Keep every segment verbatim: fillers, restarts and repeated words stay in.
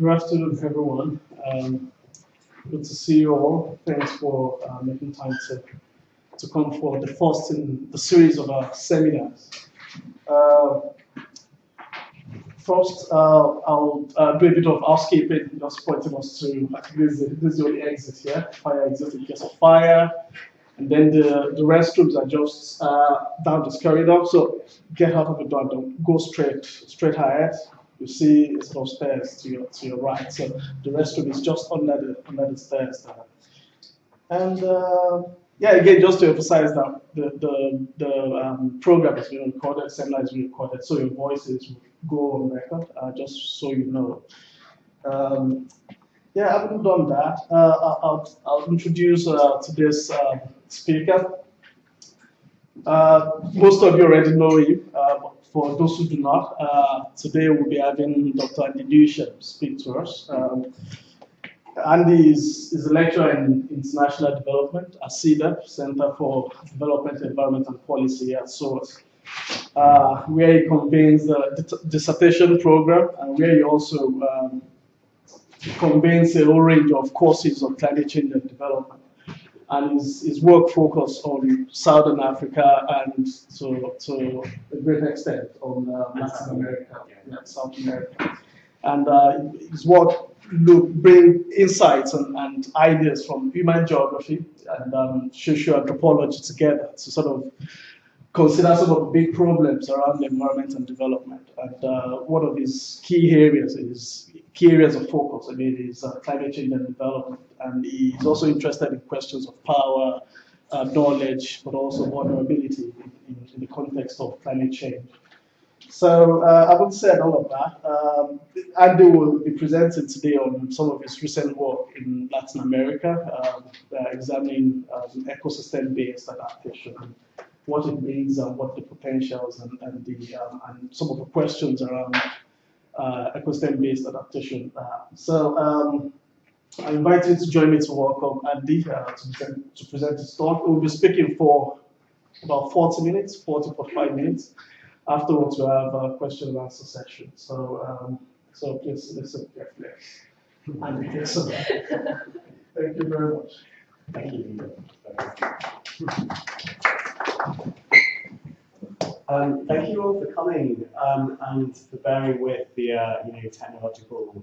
Good afternoon, everyone. Um, good to see you all. Thanks for uh, making time to, to come for the first in the series of our seminars. Uh, first, uh, I'll uh, do a bit of housekeeping, just pointing us to, like, this, this is the only exit here, fire exit in case of fire. And then the, the restrooms are just uh, down this corridor, so get out of the door, don't go straight, straight ahead. You see it's sort of stairs to your, to your right, so the restroom is just under the, under the stairs there. And uh, yeah, again, just to emphasize that the, the, the um, program has been recorded, seminar is recorded, so your voices go on record, uh, just so you know. Um, yeah, I haven't done that. Uh, I'll, I'll introduce uh, today's uh, speaker. Uh, most of you already know him. Uh, For those who do not, uh, today we'll be having Doctor Andy Newsham speak to us. Um, Andy is, is a lecturer in international development at C D E P, Center for Development, Environment and Policy at SOAS, uh, where he convenes the dissertation program and where he also um, convenes a whole range of courses on climate change and development. And his, his work focused on Southern Africa and to, to a great extent on uh, Latin America, yeah, yeah. South America. And uh, his work look, bring insights and, and ideas from human geography and um, social anthropology together to sort of consider some of the big problems around the environment and development. And uh, one of his key areas is key areas of focus, I mean, is uh, climate change and development, and he's also interested in questions of power, uh, knowledge, but also vulnerability in, in, in the context of climate change. So uh, having said all of that, um, Andy will be presenting today on some of his recent work in Latin America, um, uh, examining um, ecosystem-based adaptation, what it means and what the potentials and, and, the, um, and some of the questions around Uh, ecosystem-based adaptation. Uh, so um, I invite you to join me to welcome Andy uh, to, present, to present his talk. We'll be speaking for about forty minutes, forty, forty-five minutes. Afterwards, we'll have a question and answer session. So, um, so please listen carefully. Andy, thank you very much. Thank you. Um, thank you all for coming um, and for bearing with the uh, you know, technological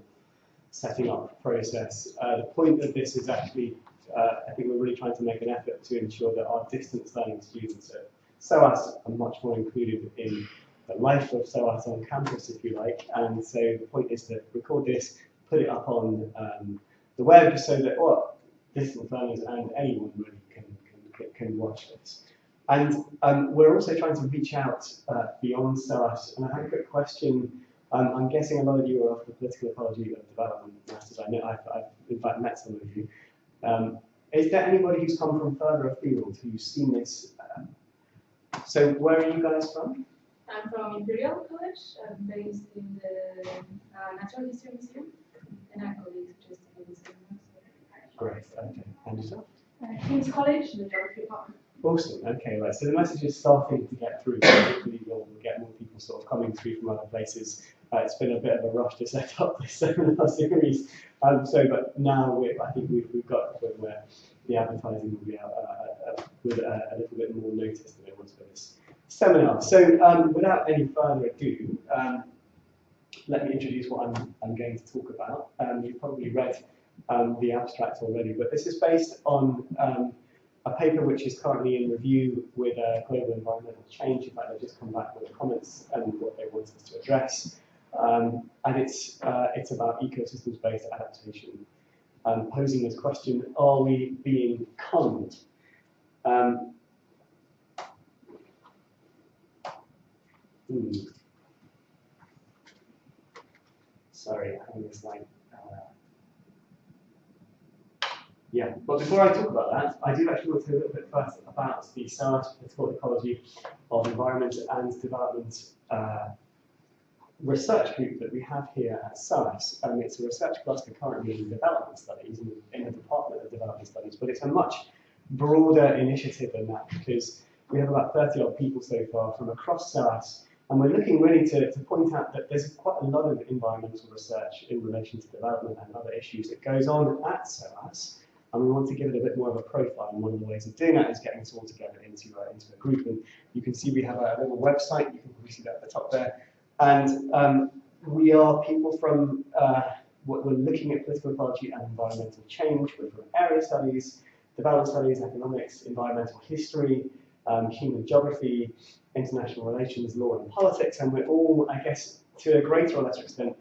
setting up process. Uh, the point of this is actually, uh, I think we're really trying to make an effort to ensure that our distance learning students at SOAS are much more included in the life of SOAS on campus, if you like. And so the point is to record this, put it up on um, the web so that well, distance learners and anyone really can, can, can watch this. And um, we're also trying to reach out uh, beyond SOAS. And I had a quick question. Um, I'm guessing a lot of you are of the political ecology of development masters. I know I've, I've in fact met some of you. Um, is there anybody who's come from further afield who's seen this? Um, so where are you guys from? I'm from Imperial College. I'm based in the uh, Natural History Museum, and I colleagues just in the museum. Great. Okay. And yourself? King's College, the Geography Department. Awesome. Okay, right. So the message is starting to get through. So hopefully, we'll get more people sort of coming through from other places. Uh, it's been a bit of a rush to set up this seminar series. Um, so, but now we're, I think we've, we've got to the point where the advertising will be out uh, uh, with uh, a little bit more notice than it was for this seminar. So, um, without any further ado, um, let me introduce what I'm, I'm going to talk about. Um, you've probably read um, the abstract already, but this is based on. Um, A paper which is currently in review with uh, global environmental change. In fact, they've just come back with the comments and what they want us to address. Um, and it's uh, it's about ecosystems-based adaptation, um, posing this question: are we being conned? Um, hmm. Sorry, I think it's like. Yeah, but before I talk about that, I do actually want to talk a little bit first about the SOAS Political Ecology of Environment and Development uh, research group that we have here at SOAS. Um, it's a research cluster currently in development studies, in, in the Department of Development Studies, but it's a much broader initiative than that because we have about thirty odd people so far from across SOAS And we're looking really to, to point out that there's quite a lot of environmental research in relation to development and other issues that goes on at SOAS, and we want to give it a bit more of a profile. And one of the ways of doing that is getting us all together into, uh, into a group. And you can see we have a little website, you can probably see that at the top there. And um, we are people from, uh, we're looking at political ecology and environmental change. We're from area studies, development studies, economics, environmental history, um, human geography, international relations, law and politics, and we're all, I guess, to a greater or lesser extent,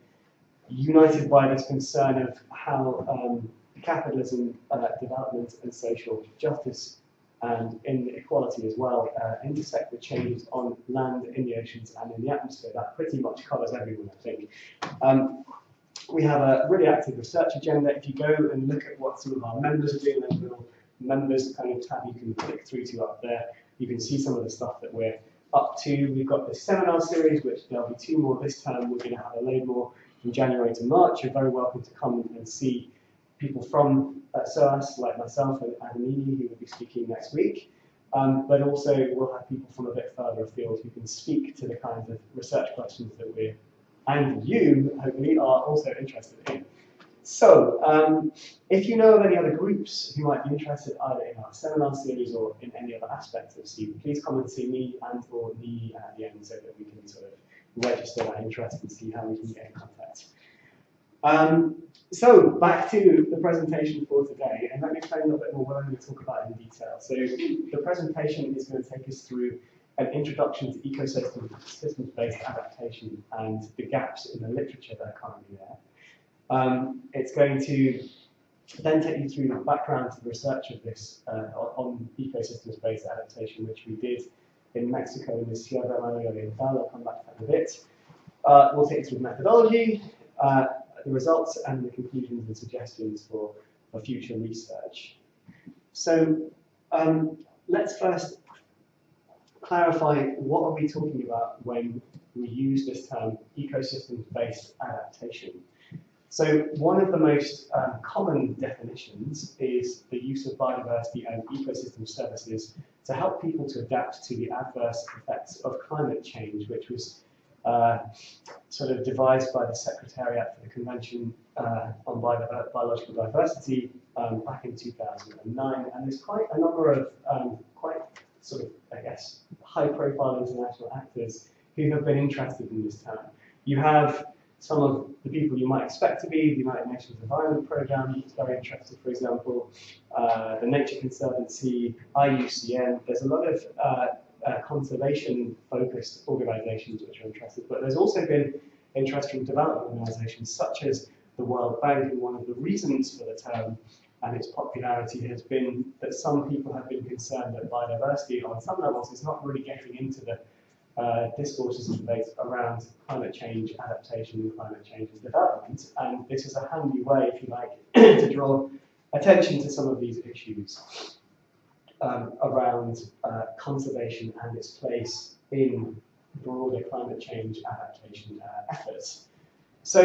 united by this concern of how um, capitalism, uh, development and social justice and inequality as well uh, intersect with changes on land, in the oceans and in the atmosphere. That pretty much covers everyone, I think. Um, we have a really active research agenda. If you go and look at what some of our members are doing, there's a little members kind of tab you can click through to up there. You can see some of the stuff that we're up to. We've got this seminar series, which there'll be two more this term. We're going to have a load more from January to March. You're very welcome to come and see people from uh, SOAS, like myself and Nini, who will be speaking next week. Um, but also we'll have people from a bit further afield who can speak to the kinds of research questions that we and you, hopefully, are also interested in. So, um, if you know of any other groups who might be interested either in our seminar series or in any other aspects of SEAM, please come and see me and or Nini at the end so that we can sort of register that interest and see how we can get in contact. Um, so, back to the presentation for today, and let me explain a little bit more what I'm going to talk about in detail. So, the presentation is going to take us through an introduction to ecosystem-based adaptation and the gaps in the literature that are currently there. Um, it's going to then take you through the background to the research of this uh, on ecosystems-based adaptation, which we did in Mexico in the Sierra Madre Oriental. I'll come back to that in a bit. Uh, we'll take you through methodology, uh, the results, and the conclusions and suggestions for, for future research. So um, let's first clarify what are we talking about when we use this term ecosystems-based adaptation. So one of the most um, common definitions is the use of biodiversity and ecosystem services to help people to adapt to the adverse effects of climate change, which was uh, sort of devised by the Secretariat for the Convention uh, on Bi Biological Diversity um, back in two thousand nine. And there's quite a number of um, quite sort of, I guess, high-profile international actors who have been interested in this term. You have some of the people you might expect to be, the United Nations Environment Programme is very interested, for example, uh, the Nature Conservancy, I U C N. There's a lot of uh, uh, conservation-focused organisations which are interested, but there's also been interest from development organisations such as the World Bank, and one of the reasons for the term and its popularity has been that some people have been concerned that biodiversity on some levels is not really getting into the Uh, discourses and debates around climate change adaptation and climate change and development, and this is a handy way, if you like, to draw attention to some of these issues um, around uh, conservation and its place in broader climate change adaptation uh, efforts. So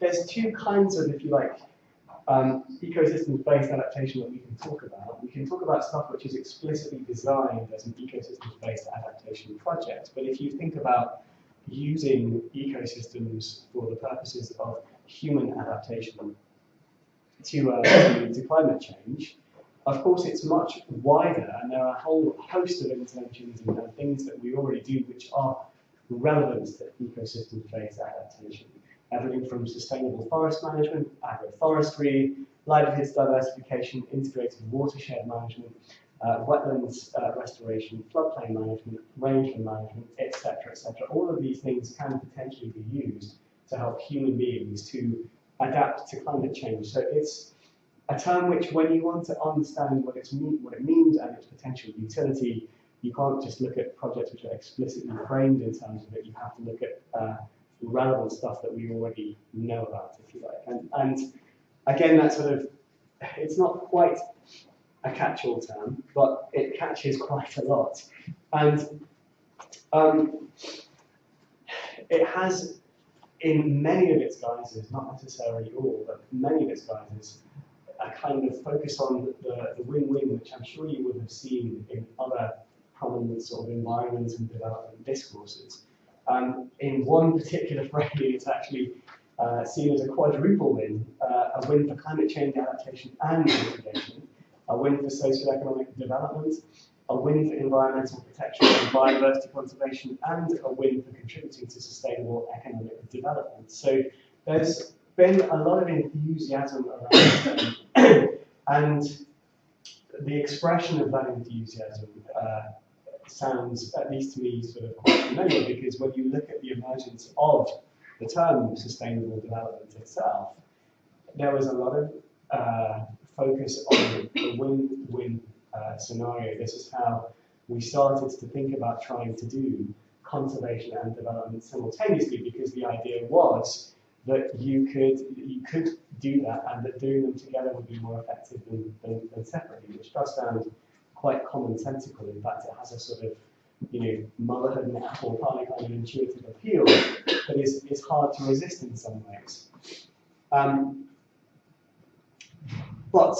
there's two kinds of, if you like, um, ecosystems-based adaptation that we can talk about. We can talk about stuff which is explicitly designed as an ecosystems-based adaptation project, but if you think about using ecosystems for the purposes of human adaptation to, uh, to, to climate change, of course it's much wider, and there are a whole host of interventions and things that we already do which are relevant to ecosystems-based adaptation. Everything from sustainable forest management, agroforestry, livelihoods diversification, integrated watershed management, uh, wetlands uh, restoration, floodplain management, rangeland management, et cetera, et cetera. All of these things can potentially be used to help human beings to adapt to climate change. So it's a term which, when you want to understand what it's mean, what it means and its potential utility, you can't just look at projects which are explicitly framed in terms of it. You have to look at uh, relevant stuff that we already know about, if you like. And, and again, that sort of, it's not quite a catch-all term, but it catches quite a lot. And um, it has, in many of its guises, not necessarily all, but many of its guises, a kind of focus on the win-win, which I'm sure you would have seen in other common with sort of environment and development discourses. Um, in one particular framing, it's actually uh, seen as a quadruple win, uh, a win for climate change adaptation and mitigation, a win for socioeconomic development, a win for environmental protection and biodiversity conservation, and a win for contributing to sustainable economic development. So there's been a lot of enthusiasm around it, and the expression of that enthusiasm uh, sounds, at least to me, sort of quite familiar, because when you look at the emergence of the term sustainable development itself, there was a lot of uh, focus on the win-win uh, scenario. This is how we started to think about trying to do conservation and development simultaneously, because the idea was that you could you could do that, and that doing them together would be more effective than, than, than separately, which does sound quite commonsensical. In fact, it has a sort of, you know, motherhood and apple pie kind of intuitive appeal that is, is hard to resist in some ways. Um, but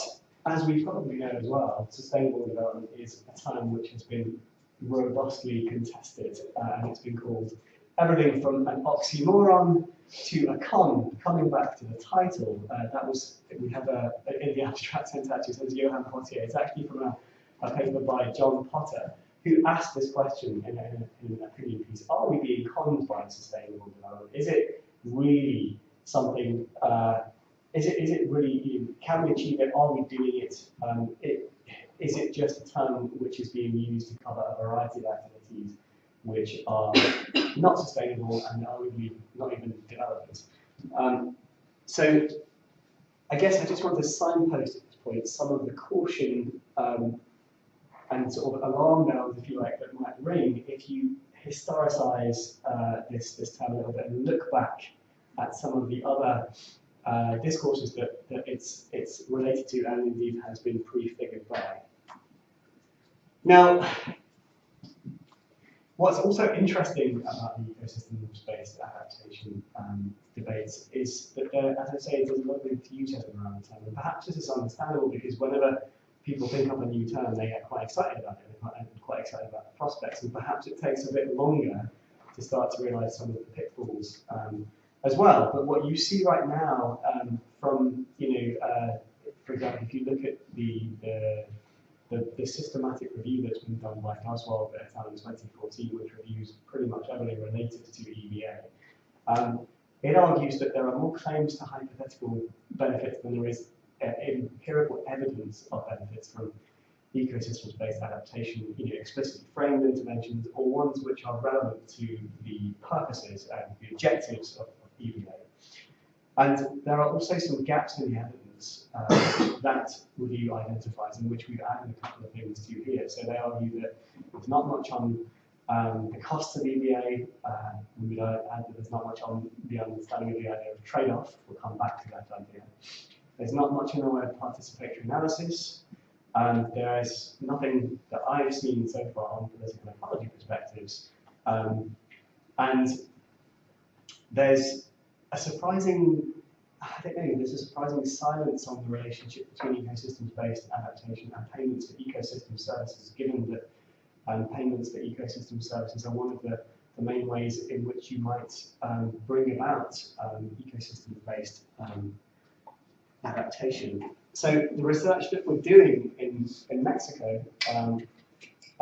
as we probably know as well, sustainable development is a term which has been robustly contested, uh, and it's been called everything from an oxymoron to a con. Coming back to the title, uh, that was, we have a, in the abstract sense actually, says Johann Pottier. It's actually from a, a paper by John Potter, who asked this question in, a, in, a, in an opinion piece: are we being conned by sustainable development? Is it really something, uh, is, it, is it really, can we achieve it? Are we doing it? Um, it? Is it just a term which is being used to cover a variety of activities which are not sustainable and are really not even developed? Um, so I guess I just want to signpost at this point some of the caution um, and sort of alarm bells, if you like, that might ring if you historicise uh, this, this term a little bit and look back at some of the other uh, discourses that, that it's, it's related to and indeed has been prefigured by. Now, what's also interesting about the ecosystem-based adaptation um, debates is that there, as I say, there's a lot of enthusiasm around the term, and perhaps this is understandable because whenever people think of a new term, they get quite excited about it, they're quite, quite excited about the prospects, and perhaps it takes a bit longer to start to realise some of the pitfalls um, as well. But what you see right now um, from, you know, uh, for example, if you look at the, the The, the systematic review that's been done by Caswell in twenty fourteen, which reviews pretty much everything related to E B A, um, it argues that there are more claims to hypothetical benefits than there is uh, empirical evidence of benefits from ecosystems-based adaptation, you know, explicitly framed interventions or ones which are relevant to the purposes and the objectives of, of E B A. And there are also some gaps in the evidence Uh, that review identifies, and which we've added a couple of things to here. So they argue that there's not much on um, the cost of E B A, uh, we would add that there's not much on the understanding of the idea of trade-off. We'll come back to that idea. There's not much in the way of participatory analysis. Um, there is nothing that I've seen so far on political ecology perspectives. Um, and there's a surprising I don't know, there's a surprising silence on the relationship between ecosystems-based adaptation and payments for ecosystem services, given that um, payments for ecosystem services are one of the, the main ways in which you might um, bring about um, ecosystem-based um, adaptation. So the research that we're doing in, in Mexico um,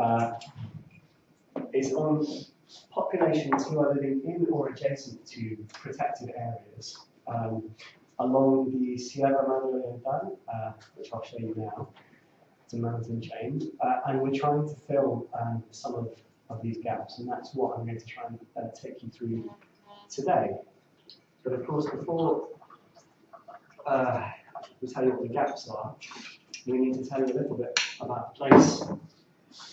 uh, is on populations who are living in or adjacent to protected areas. Um, along the Sierra Madre Oriental, uh, which I'll show you now. It's a mountain chain. Uh, and we're trying to fill um, some of, of these gaps, and that's what I'm going to try and uh, take you through today. But of course, before uh, we tell you what the gaps are, we need to tell you a little bit about the place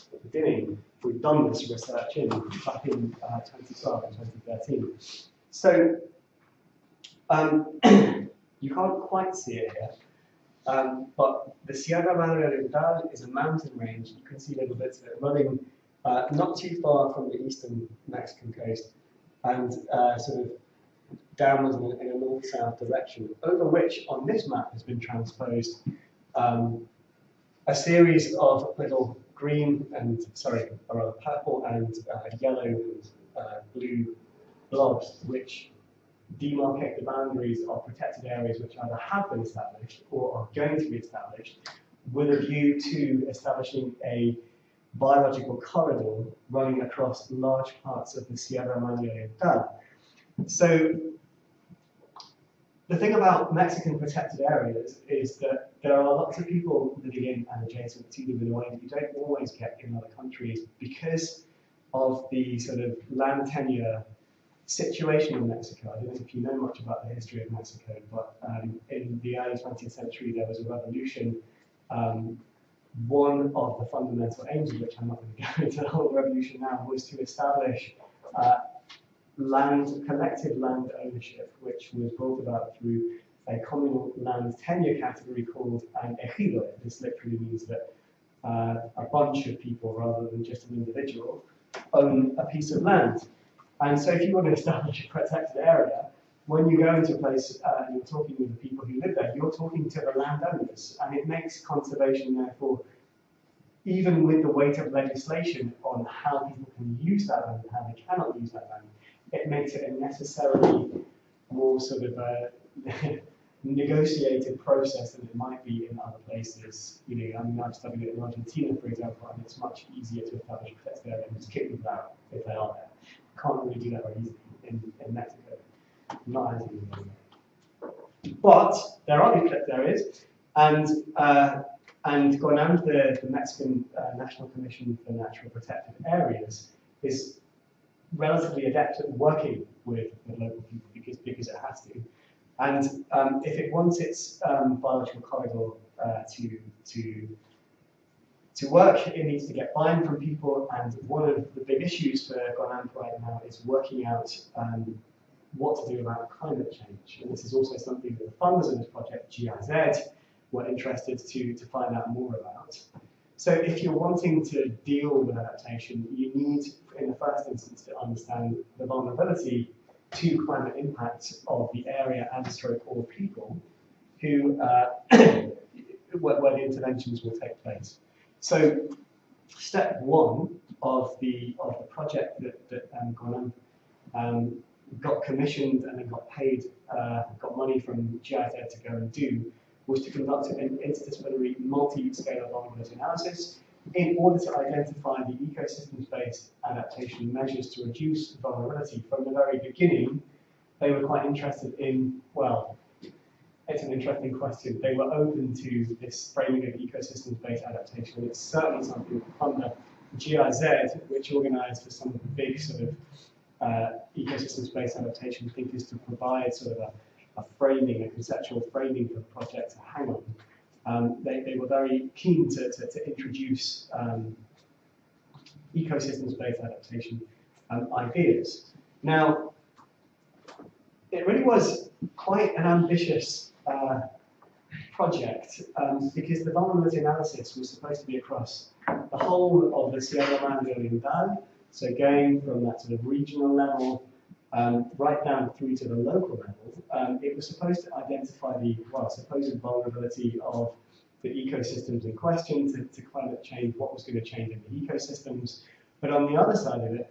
that we're doing. We've done this research in back in uh, twenty twelve and twenty thirteen. So, Um, you can't quite see it here, um, but the Sierra Madre Oriental is a mountain range. You can see little bits of it running uh, not too far from the eastern Mexican coast and uh, sort of downwards in a north-south direction, over which on this map has been transposed um, a series of little green and, sorry, or rather purple and uh, yellow and uh, blue blobs, which demarcate the boundaries of protected areas which either have been established or are going to be established, with a view to establishing a biological corridor running across large parts of the Sierra Madre Oriental. So the thing about Mexican protected areas is that there are lots of people living in and adjacent to them in a way that you don't always get in other countries because of the sort of land tenure situation in Mexico. I don't know if you know much about the history of Mexico, but um, in the early twentieth century there was a revolution. Um, one of the fundamental aims of which I'm not going to go into the whole revolution now was to establish uh, land, collective land ownership, which was brought about through a communal land tenure category called an ejido. This literally means that uh, a bunch of people, rather than just an individual, own a piece of land. And so if you want to establish a protected area, when you go into a place uh, and you're talking with the people who live there, you're talking to the landowners, and it makes conservation, therefore, even with the weight of legislation on how people can use that land and how they cannot use that land, it makes it a necessarily more sort of a negotiated process than it might be in other places. You know, I mean, I've studied it in Argentina, for example, and it's much easier to establish protected areas and just kick people out if they are there. Can't really do that very easily in, in Mexico. Not as easy. But there are these protected areas, and uh, and GONAMP, the, the Mexican uh, National Commission for Natural Protected Areas, is relatively adept at working with the local people because because it has to. And um, if it wants its um, biological corridor uh, to to To work, it needs to get buy-in from people, and one of the big issues for GONAMP right now is working out um, what to do about climate change. And this is also something that the funders of this project, G I Z, were interested to, to find out more about. So if you're wanting to deal with adaptation, you need, in the first instance, to understand the vulnerability to climate impacts of the area and stroke or people who, uh, where, where the interventions will take place. So, step one of the of the project that, that um, GONAMP um, got commissioned and then got paid, uh, got money from G I Z to go and do, was to conduct an interdisciplinary multi-scale vulnerability analysis in order to identify the ecosystems-based adaptation measures to reduce vulnerability. From the very beginning, they were quite interested in, well, it's an interesting question. They were open to this framing of ecosystems-based adaptation, and it's certainly something under G I Z, which organised for some of the big sort of uh, ecosystems-based adaptation thinkers to provide sort of a, a framing, a conceptual framing for the project to hang on. Um, they, they were very keen to, to, to introduce um, ecosystems-based adaptation um, ideas. Now, it really was quite an ambitious Uh, project um, because the vulnerability analysis was supposed to be across the whole of the Sierra Madre Oriental, so going from that sort of regional level um, right down through to the local level. Um, it was supposed to identify the well, supposed vulnerability of the ecosystems in question to, to climate change, what was going to change in the ecosystems. But on the other side of it,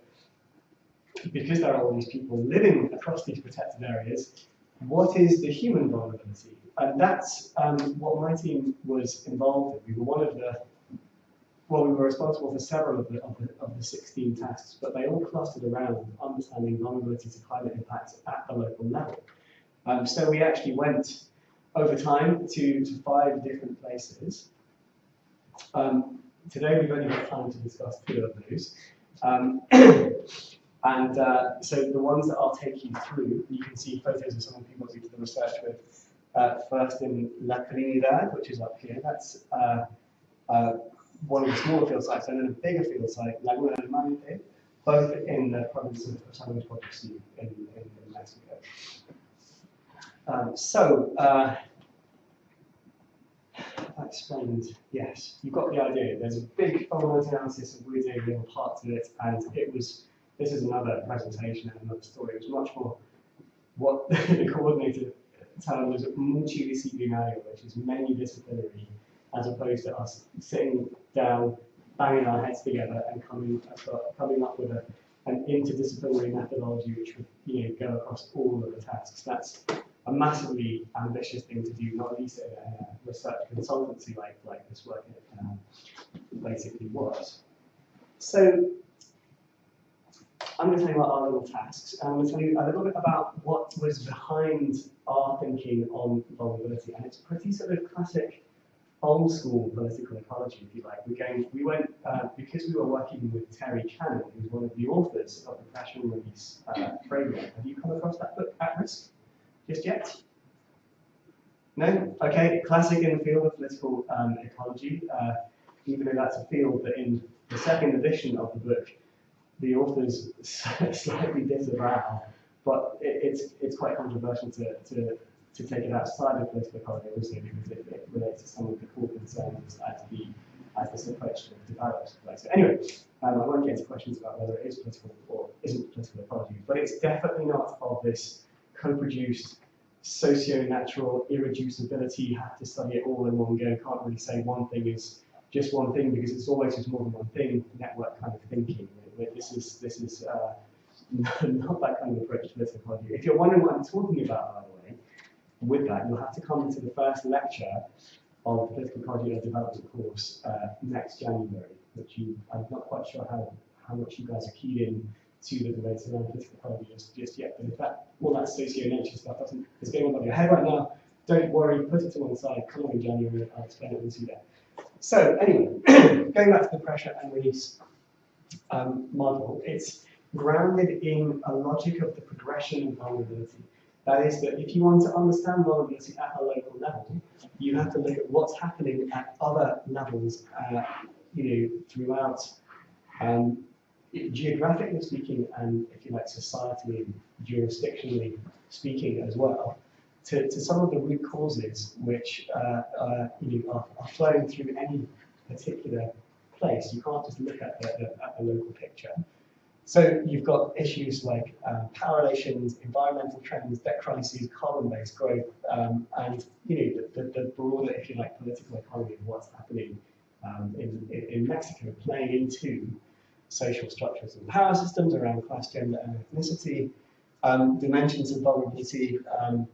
because there are all these people living across these protected areas, what is the human vulnerability? And that's um, what my team was involved in. We were one of the, well, we were responsible for several of the, of the, of the sixteen tasks, but they all clustered around understanding vulnerability to climate impacts at the local level. Um, so we actually went over time to, to five different places. Um, today we've only got time to discuss two of those. Um, And uh, so the ones that I'll take you through, you can see photos of some of the people who did the research with. Uh, first in La Trinidad, which is up here. That's uh, uh, one of the smaller field sites, and then a bigger field site, Laguna del Monte, both in the province of San Luis Potosí in, in, in Mexico. Um, so, uh, I explained, yes, you've got the idea. There's a big vulnerability analysis of weird little parts of it, and it was. This is another presentation and another story. It was much more what the coordinator term was multidisciplinary, which is many disciplinary, as opposed to us sitting down banging our heads together and coming, coming up with a, an interdisciplinary methodology which would you know, go across all of the tasks. That's a massively ambitious thing to do, not least in a research consultancy like, like this work um, basically was. So I'm going to tell you about our little tasks, and I'm going to tell you a little bit about what was behind our thinking on vulnerability. And it's pretty sort of classic, old school political ecology, if you like. We're going, we went, uh, because we were working with Terry Cannon, who's one of the authors of the National Release uh, Framework. Have you come across that book, At Risk, just yet? No? Okay, classic in the field of political um, ecology, uh, even though that's a field that in the second edition of the book, the authors slightly disavow, but it, it's it's quite controversial to, to, to take it outside of political ecology also because it, it relates to some of the core concerns as the as this approach develops. Right. So anyway, um, I won't get into questions about whether it is political or isn't political ecology, but it's definitely not of this co-produced socio-natural irreducibility. You have to study it all in one go. Can't really say one thing is just one thing because it's always just more than one thing. Network kind of thinking. This is this is uh, not that kind of approach to political ecology. If you're wondering what I'm talking about, by the way, with that you'll have to come to the first lecture of the political ecology development course uh, next January. Which you, I'm not quite sure how how much you guys are keyed in to the debates around political ecology just, just yet. But if that all that socio-nature stuff doesn't is going on above your head right now, don't worry. Put it to one side. Come on in January. I'll explain it to you there. So anyway, going back to the pressure and release Um, model, it's grounded in a logic of the progression of vulnerability. That is that if you want to understand vulnerability at a local level, you have to look at what's happening at other levels, uh, you know, throughout, um, geographically speaking, and if you like, societally and jurisdictionally speaking as well, to, to some of the root causes which uh, are, you know, are, are flowing through any particular place. You can't just look at the, the, at the local picture. So you've got issues like um, power relations, environmental trends, debt crises, carbon-based growth, um, and you know the, the, the broader, if you like, political economy of what's happening um, in, in, in Mexico, playing into social structures and power systems around class, gender, and ethnicity, um, dimensions of vulnerability um,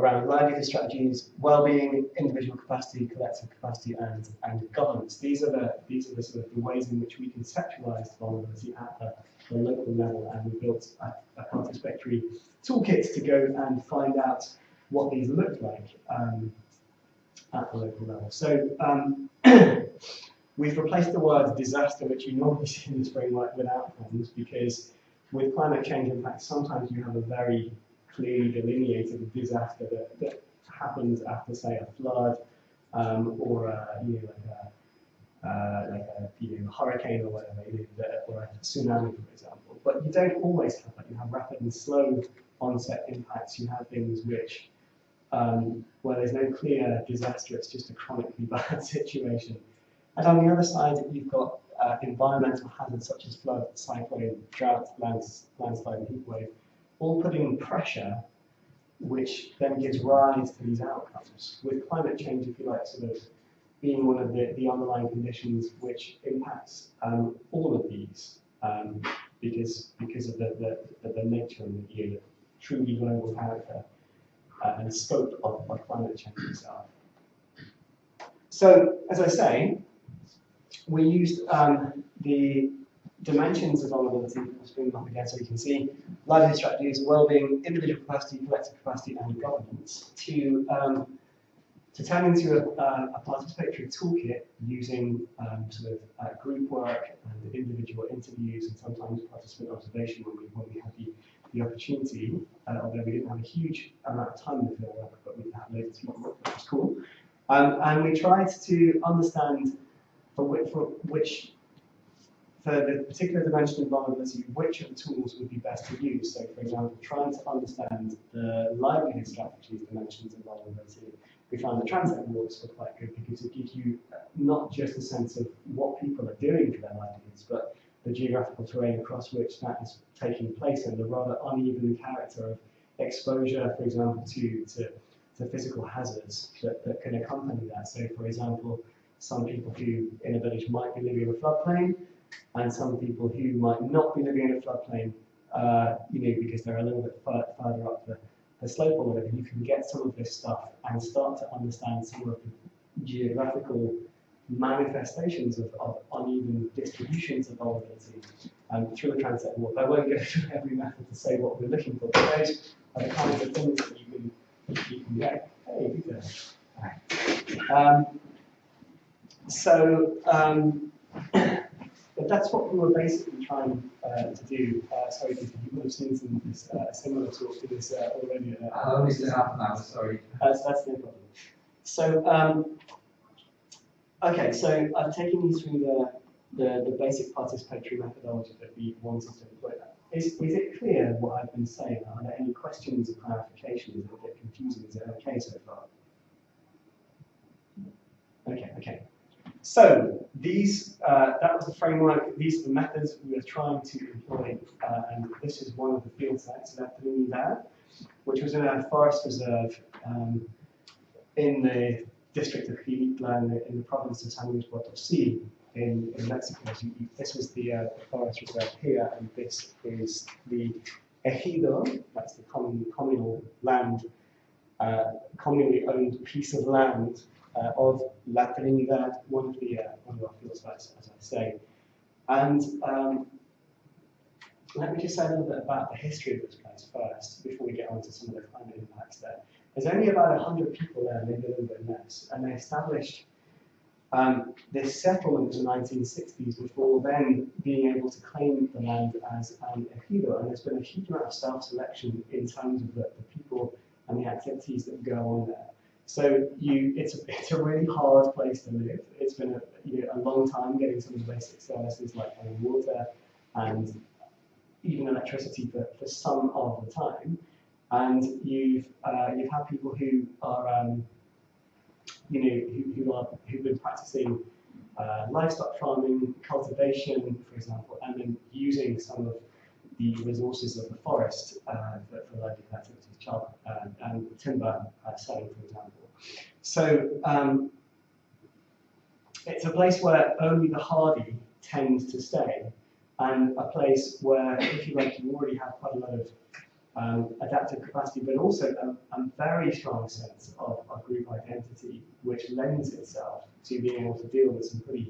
around livelihood strategies, well-being, individual capacity, collective capacity, and, and governance. These are the these are the sort of the ways in which we conceptualize vulnerability at the, the local level, and we built a, a participatory toolkit to go and find out what these look like um, at the local level. So um, we've replaced the word disaster, which you normally see in this framework, with outcomes, because with climate change impacts, sometimes you have a very clearly delineated disaster that, that happens after, say, a flood um, or a, you know, like a, uh, like a you know, hurricane or whatever, you know, or a tsunami, for example. But you don't always have that. You have rapid and slow onset impacts. You have things which, um, where there's no clear disaster, it's just a chronically bad situation. And on the other side, you've got uh, environmental hazards such as flood, cyclone, drought, lands, landslide, and heatwave, all putting pressure, which then gives rise to these outcomes. With climate change, if you like, sort of being one of the, the underlying conditions which impacts um, all of these, um, because because of the, the, the nature and the, you know, the truly global character uh, and scope of, of climate change itself. So, as I say, we used um, the dimensions of vulnerability. I'll bring them up again so you can see. Livelihood strategies, well-being, individual capacity, collective capacity, and governance to um, to turn into a, a participatory toolkit using um, sort of uh, group work and individual interviews and sometimes participant observation when we when we had the, the opportunity. Uh, although we didn't have a huge amount of time in the field work, but we had loads of field work, which was cool. Um, and we tried to understand for which, for which for the particular dimension of vulnerability, which of the tools would be best to use. So, for example, trying to understand the livelihood strategies dimensions of vulnerability, we found the transit walks were quite good because it gives you not just a sense of what people are doing for their livelihoods, but the geographical terrain across which that is taking place and the rather uneven character of exposure, for example, to, to, to physical hazards that, that can accompany that. So, for example, Some people who in a village might be living in a floodplain, and some people who might not be living in a floodplain, uh, you know, because they're a little bit further up the, the slope or whatever. You can get some of this stuff and start to understand some of the geographical manifestations of, of uneven distributions of vulnerability um, through the transect walk. I won't go through every method to say what we're looking for, but those are the kinds of things that you can, you can get. Hey, good there. Um, so, um, but that's what we were basically trying uh, to do. Uh, sorry, you would have seen some of this uh, similar talk to this uh, already. Uh, I only did half an hour, sorry. Uh, so that's no problem. So, um, okay, so I've taken you through the, the, the basic participatory methodology that we wanted to employ. Is, is it clear what I've been saying? Are there any questions or clarifications? Is it a bit confusing? Is it okay so far? Okay, okay. So these, uh, that was the framework. These are the methods we are trying to employ. Uh, and this is one of the field sites, La Trinidad, which was in our forest reserve um, in the district of Jilitla in the, in the province of San Luis Potosí in, in Mexico. So you, this was the, uh, the forest reserve here, and this is the ejido, that's the common, communal land, uh, communally owned piece of land uh, of La Trinidad, one of the uh, one of our field sites, as I say. And um, let me just say a little bit about the history of this place first, before we get on to some of the climate impacts there. There's only about a hundred people there, maybe a little bit less, and they established um, this settlement in the nineteen sixties before then being able to claim the land as an ejido. And there's been a huge amount of self-selection in terms of the, the people and the activities that go on there. So you, it's, a, it's a really hard place to live. It's been a, you know, a long time getting some of the basic services like water and even electricity for, for some of the time. And you've uh, you've had people who are um, you know who, who are who've been practicing uh, livestock farming, cultivation, for example, and then using some of the resources of the forest uh, for, for livelihood activities, child uh, and timber uh, selling, for example. So um, it's a place where only the hardy tend to stay, and a place where, if you like, you already have quite a lot of Um, adaptive capacity, but also a, a very strong sense of, of group identity, which lends itself to being able to deal with some pretty,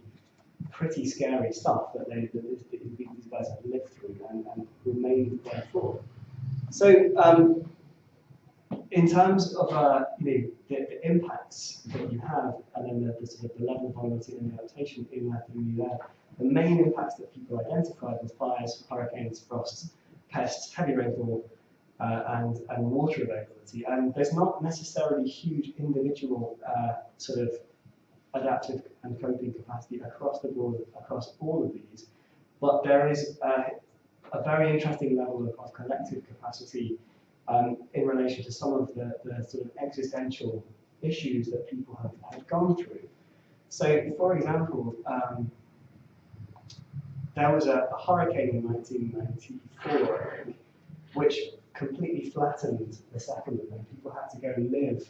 pretty scary stuff that, they, that these guys have lived through and, and remained there for. So, um, in terms of uh, you know, the, the impacts that you have, and then the, the, sort of the level of vulnerability and adaptation in that thing there, the main impacts that people identified were fires, hurricanes, frosts, pests, heavy rainfall. Uh, and, and water availability. And there's not necessarily huge individual uh, sort of adaptive and coping capacity across the board, across all of these, but there is uh, a very interesting level of, of collective capacity um, in relation to some of the, the sort of existential issues that people have, have gone through. So, for example, um, there was a, a hurricane in nineteen ninety-four, I think, which completely flattened the settlement, and people had to go live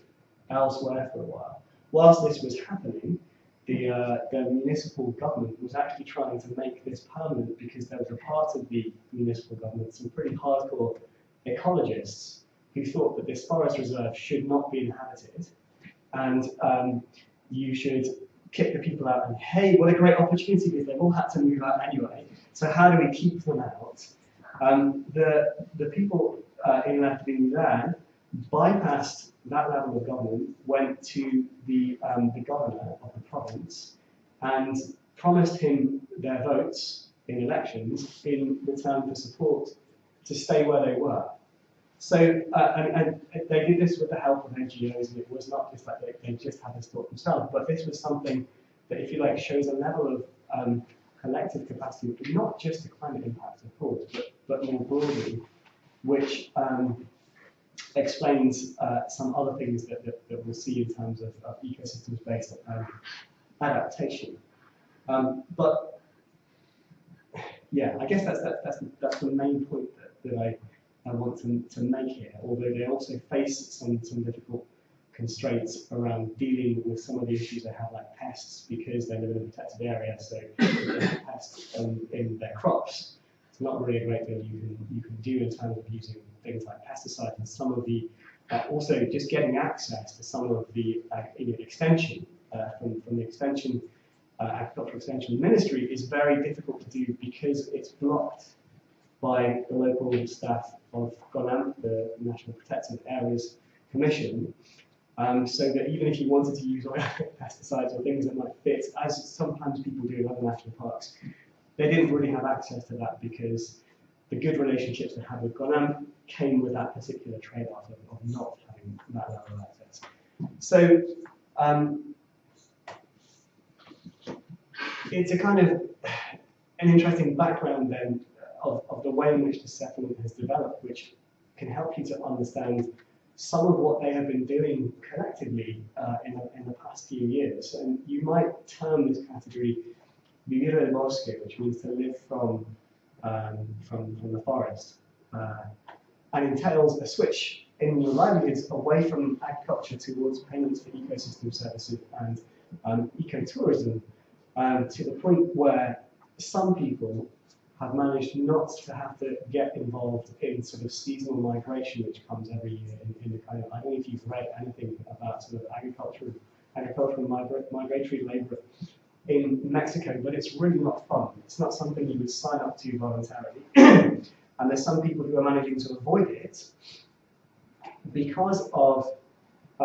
elsewhere for a while. Whilst this was happening, the, uh, the municipal government was actually trying to make this permanent, because there was a part of the municipal government, some pretty hardcore ecologists, who thought that this forest reserve should not be inhabited, and um, you should kick the people out, and hey, what a great opportunity, because they've all had to move out anyway, so how do we keep them out? Um, the, the people uh, in La Trinidad bypassed that level of government, went to the, um, the governor of the province and promised him their votes in elections in return for support to stay where they were. So, uh, and, and they did this with the help of N G Os, and it was not just like they, they just had this thought themselves, but this was something that, if you like, shows a level of um, collective capacity, but not just the climate impacts, of course, but, but more broadly, which um, explains uh, some other things that, that, that we'll see in terms of, of ecosystems-based um, adaptation. Um, but yeah, I guess that's that, that's that's the main point that, that I, I want to, to make here. Although they also face some some difficult constraints around dealing with some of the issues they have, like pests, because they live in a protected area, so they have pests in, in their crops. It's not really a great deal you can, you can do in terms of using things like pesticides, and some of the, uh, also just getting access to some of the uh, extension, uh, from, from the extension, uh, agricultural extension ministry is very difficult to do because it's blocked by the local staff of GONAMP, the National Protected Areas Commission, um, so that even if you wanted to use organic pesticides or things that might fit, as sometimes people do in other national parks, they didn't really have access to that because the good relationships they had with GONAMP came with that particular trade-off of, of not having that level of access. So um, it's a kind of an interesting background then Of, of the way in which the settlement has developed, which can help you to understand some of what they have been doing collectively uh, in, the, in the past few years. And you might term this category vivir del bosque, which means to live from, um, from, from the forest, uh, and entails a switch in your livelihoods away from agriculture towards payments for ecosystem services and um, ecotourism, um, to the point where some people have managed not to have to get involved in sort of seasonal migration, which comes every year in, in the kind of, I don't know if you've read anything about sort of agricultural, agricultural migra migratory labour in Mexico, but it's really not fun. It's not something you would sign up to voluntarily. And there's some people who are managing to avoid it because of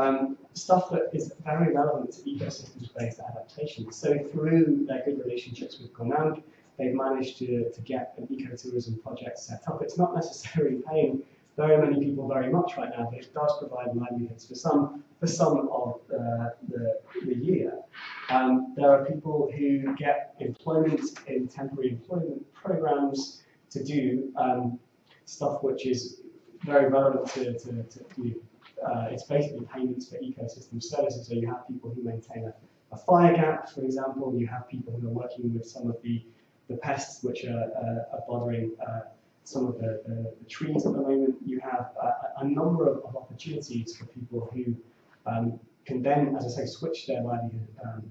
um, stuff that is very relevant to ecosystem-based adaptation. So through their good relationships with GONAMP, they've managed to, to get an ecotourism project set up. It's not necessarily paying very many people very much right now, but it does provide livelihoods for some, for some of uh, the, the year. Um, there are people who get employment in temporary employment programs to do um, stuff which is very relevant to, to, to, to uh, it's basically payments for ecosystem services. So you have people who maintain a, a fire gap, for example. You have people who are working with some of the the pests which are, uh, are bothering uh, some of the, the, the trees at the moment. You have a, a number of, of opportunities for people who um, can then, as I say, switch their livelihood um,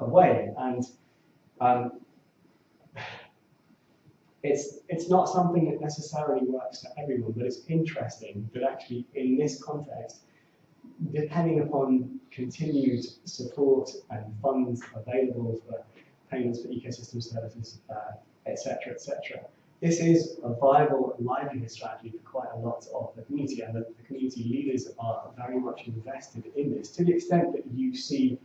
away. And um, it's, it's not something that necessarily works for everyone, but it's interesting that actually in this context, depending upon continued support and funds available for payments for ecosystem services, et cetera, uh, et cetera, this is a viable livelihood strategy for quite a lot of the community, and the, the community leaders are very much invested in this to the extent that you see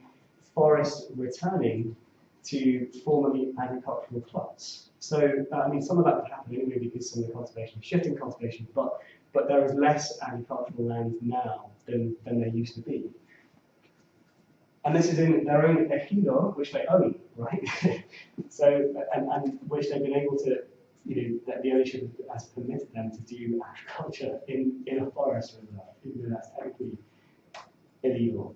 forests returning to formerly agricultural plots. So, uh, I mean, some of that would happen anyway because some of the conservation is shifting conservation, but, but there is less agricultural land now than, than there used to be. And this is in their own ejido, which they own, right? So, and, and which they've been able to, you know, that the ownership has permitted them to do agriculture in, in a forest reserve, even though that's technically illegal.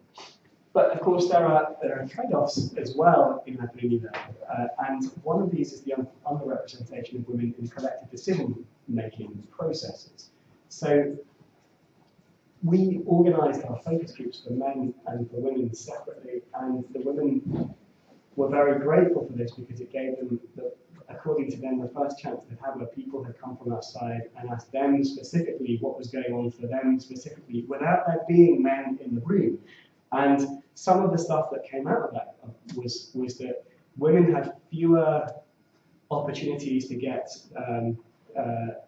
But of course, there are there are trade-offs as well in La Trinidad, uh, and one of these is the underrepresentation of women in collective decision-making processes. So, we organised our focus groups for men and for women separately, and the women were very grateful for this because it gave them, the, according to them, the first chance they'd had where people had come from outside and asked them specifically what was going on for them specifically without there being men in the room. And some of the stuff that came out of that was, was that women had fewer opportunities to get um, uh,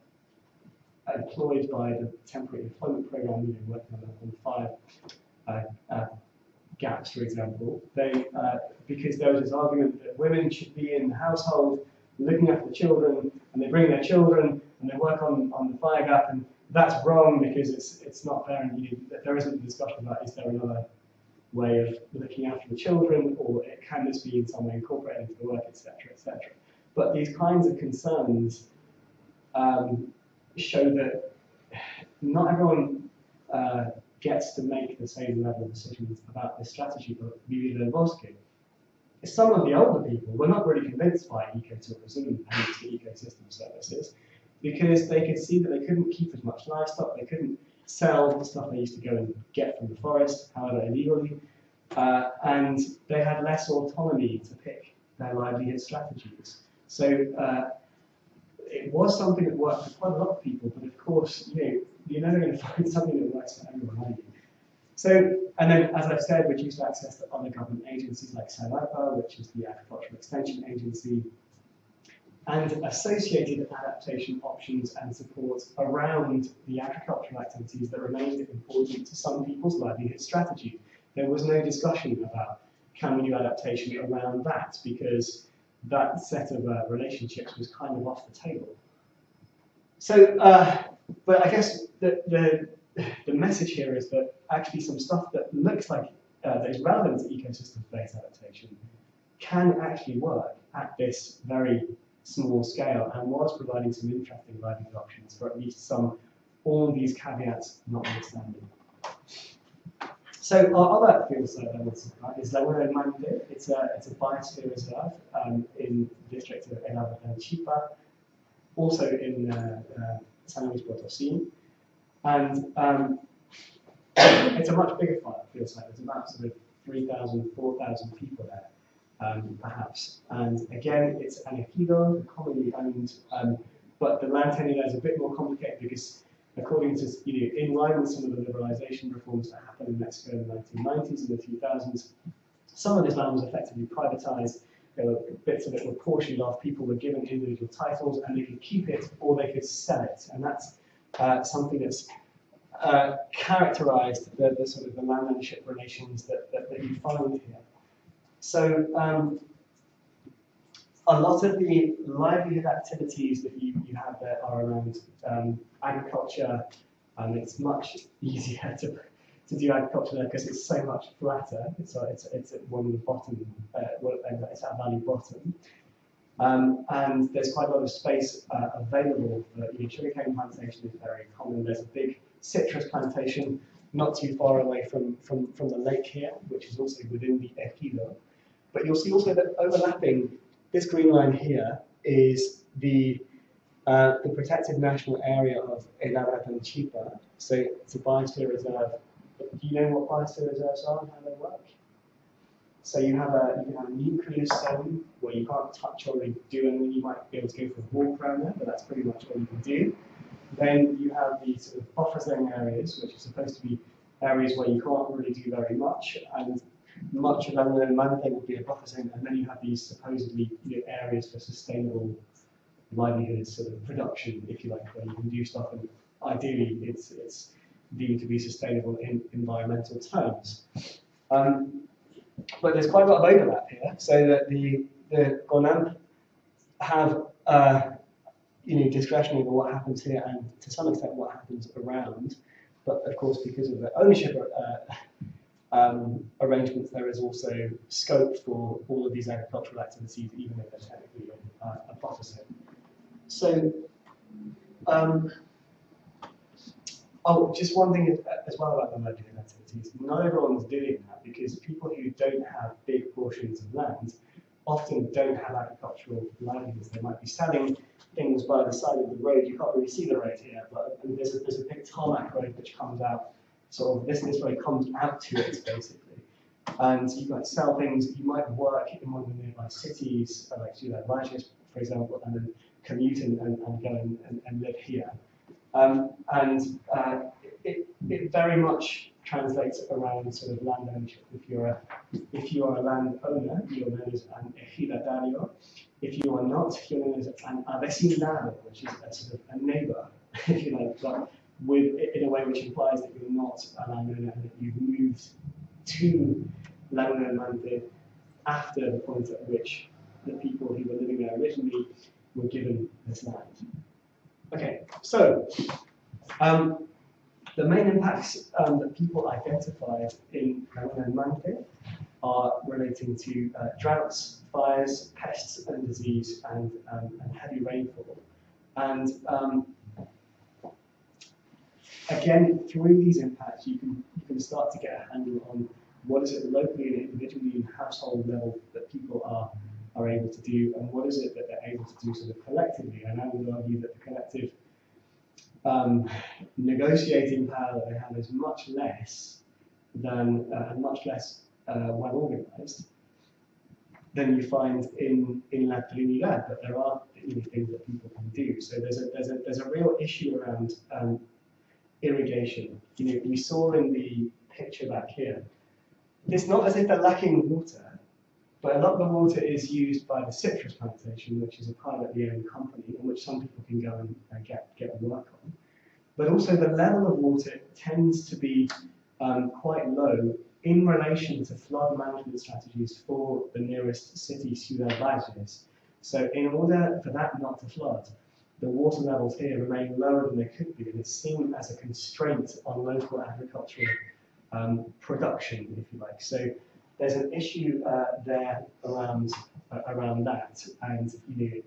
employed by the temporary employment program, you know, working on five uh, uh, gaps, for example, they uh, because there was this argument that women should be in the household looking after the children, and they bring their children and they work on on the fire gap, and that's wrong because it's it's not fair, and you, there isn't a discussion about is there another way of looking after the children, or it can this be in some way incorporated into the work, et cetera, et cetera. But these kinds of concerns Um, show that not everyone uh, gets to make the same level of decisions about this strategy, but Vivir del Bosque. Some of the older people were not really convinced by ecotourism and payments for ecosystem services because they could see that they couldn't keep as much livestock, they couldn't sell the stuff they used to go and get from the forest, however illegally, uh, and they had less autonomy to pick their livelihood strategies. So uh, it was something that worked for quite a lot of people, but of course, you know, you're never going to find something that works for everyone, are you? So, and then, as I've said, reduced access to other government agencies like SELIPA, which is the Agricultural Extension Agency, and associated adaptation options and supports around the agricultural activities that remained important to some people's livelihood strategy. There was no discussion about can we do adaptation around that, because that set of uh, relationships was kind of off the table. So, uh, but I guess the, the, the message here is that actually some stuff that looks like uh, that is relevant to ecosystem-based adaptation can actually work at this very small scale and was providing some interesting livelihood options for at least some, all these caveats notwithstanding. So our other field survey I want to talk about is Laguna del Monte. It's a, it's a biosphere reserve um, in the district of El Abra and Chipa, also in uh, uh, San Luis Potosí. And um, it's a much bigger field site. There's about sort of three thousand, four thousand people there. Um, perhaps. And again, it's an ejido, commonly owned, um, but the land tenure there is a bit more complicated because, according to, you know, in line with some of the liberalization reforms that happened in Mexico in the nineteen nineties and the two thousands, some of this land was effectively privatized. There were bits of it were portioned off, people were given individual titles, and they could keep it or they could sell it. And that's uh, something that's uh, characterized the, the sort of the land ownership relations that, that, that you find here. So um, a lot of the livelihood activities that you, you have there are around um, agriculture, and it's much easier to, to do agriculture there because it's so much flatter. It's, it's, it's at one of the bottom, uh, it's at valley bottom. Um, and there's quite a lot of space uh, available for, you know, sugarcane plantation is very common. There's a big citrus plantation not too far away from, from, from the lake here, which is also within the ejido. But you'll see also that overlapping this green line here is the uh, the protected national area of El Abra and Chipa. So it's a biosphere reserve. Do you know what biosphere reserves are and how they work? So you have a you have a nucleus zone where you can't touch or really do anything. You might be able to go for a walk around there, but that's pretty much all you can do. Then you have the sort of buffer zone areas, which are supposed to be areas where you can't really do very much, and much of Laguna del Monte would be a buffer zone, and then you have these supposedly, you know, areas for sustainable livelihood sort of production, if you like, where you can do stuff, and ideally it's, it's deemed to be sustainable in environmental terms. Um, but there's quite a lot of overlap here, so that the, the GONAMP have uh, you know, discretion over what happens here and to some extent what happens around. But of course, because of the ownership uh, um, arrangements, there is also scope for all of these agricultural activities, even if they're technically uh, a buffer zone. So, um, oh, just one thing as well about the livelihood activities. Not everyone's doing that because people who don't have big portions of land often don't have agricultural livelihoods. They might be selling things by the side of the road. You can't really see the road here, but I mean, there's, a, there's a big tarmac road which comes out, sort of this, this road comes out to it, basically. And you might sell things, you might work in one of the nearby cities, like Ciudad Mijas, for example, and then commute and, and, and go and, and, and live here. Um, and uh, it, it very much translates around sort of land ownership. If you're a, if you are a land owner, you're known as an ejidatario. If you are not, you're known as an avecinado, which is a sort of a neighbour, if you like, but with, in a way which implies that you're not a landowner and that you've moved to Laguna del Monte after the point at which the people who were living there originally were given this land. Okay, so um, the main impacts um, that people identified in Laguna del Monte are relating to uh, droughts, fires, pests and disease, and, um, and heavy rainfall. And um, again, through these impacts, you can, you can start to get a handle on what is it locally and individually and household level that people are, are able to do, and what is it that they're able to do sort of collectively. And I would argue that the collective um, negotiating power that they have is much less than uh, and much less uh, well organised than you find in in La Trinidad. But there are things that people can do. So there's a there's a there's a real issue around um, irrigation. You know, we saw in the picture back here. It's not as if they're lacking water, but a lot of the water is used by the citrus plantation, which is a privately owned company, in which some people can go and uh, get get work on. But also the level of water tends to be um, quite low in relation to flood management strategies for the nearest city, Ciudad Mijas. So in order for that not to flood, the water levels here remain lower than they could be, and it's seen as a constraint on local agricultural um, production, if you like. So there's an issue uh, there around uh, around that, and you know,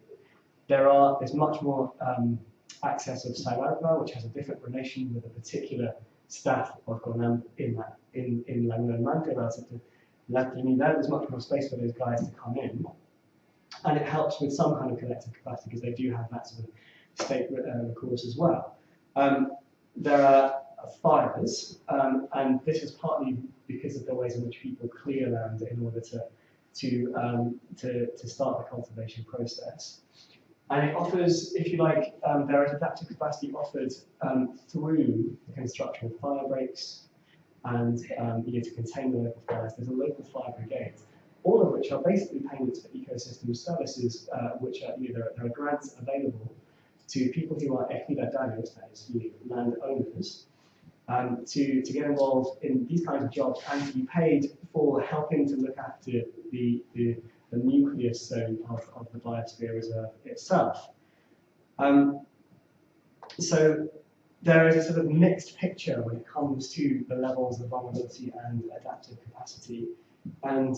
there are there's much more um, access of Silagua, which has a different relation with a particular staff of GONAMP in that in in Laguna del Monte. La Trinidad, there's much more space for those guys to come in. And it helps with some kind of collective capacity because they do have that sort of state uh, recourse as well. Um, there are fires, um, and this is partly because of the ways in which people clear land in order to to um, to, to start the cultivation process. And it offers, if you like, um, there is adaptive capacity offered um, through the construction of fire breaks and um, you know, to contain the local fires. There's a local fire brigade. All of which are basically payments for ecosystem services, uh, which are, you know, there, are, there are grants available to people who are equidadarios, that is, you know, landowners, um, to, to get involved in these kinds of jobs and to be paid for helping to look after the, the, the nucleus zone of, of the biosphere reserve itself. Um, so there is a sort of mixed picture when it comes to the levels of vulnerability and adaptive capacity. And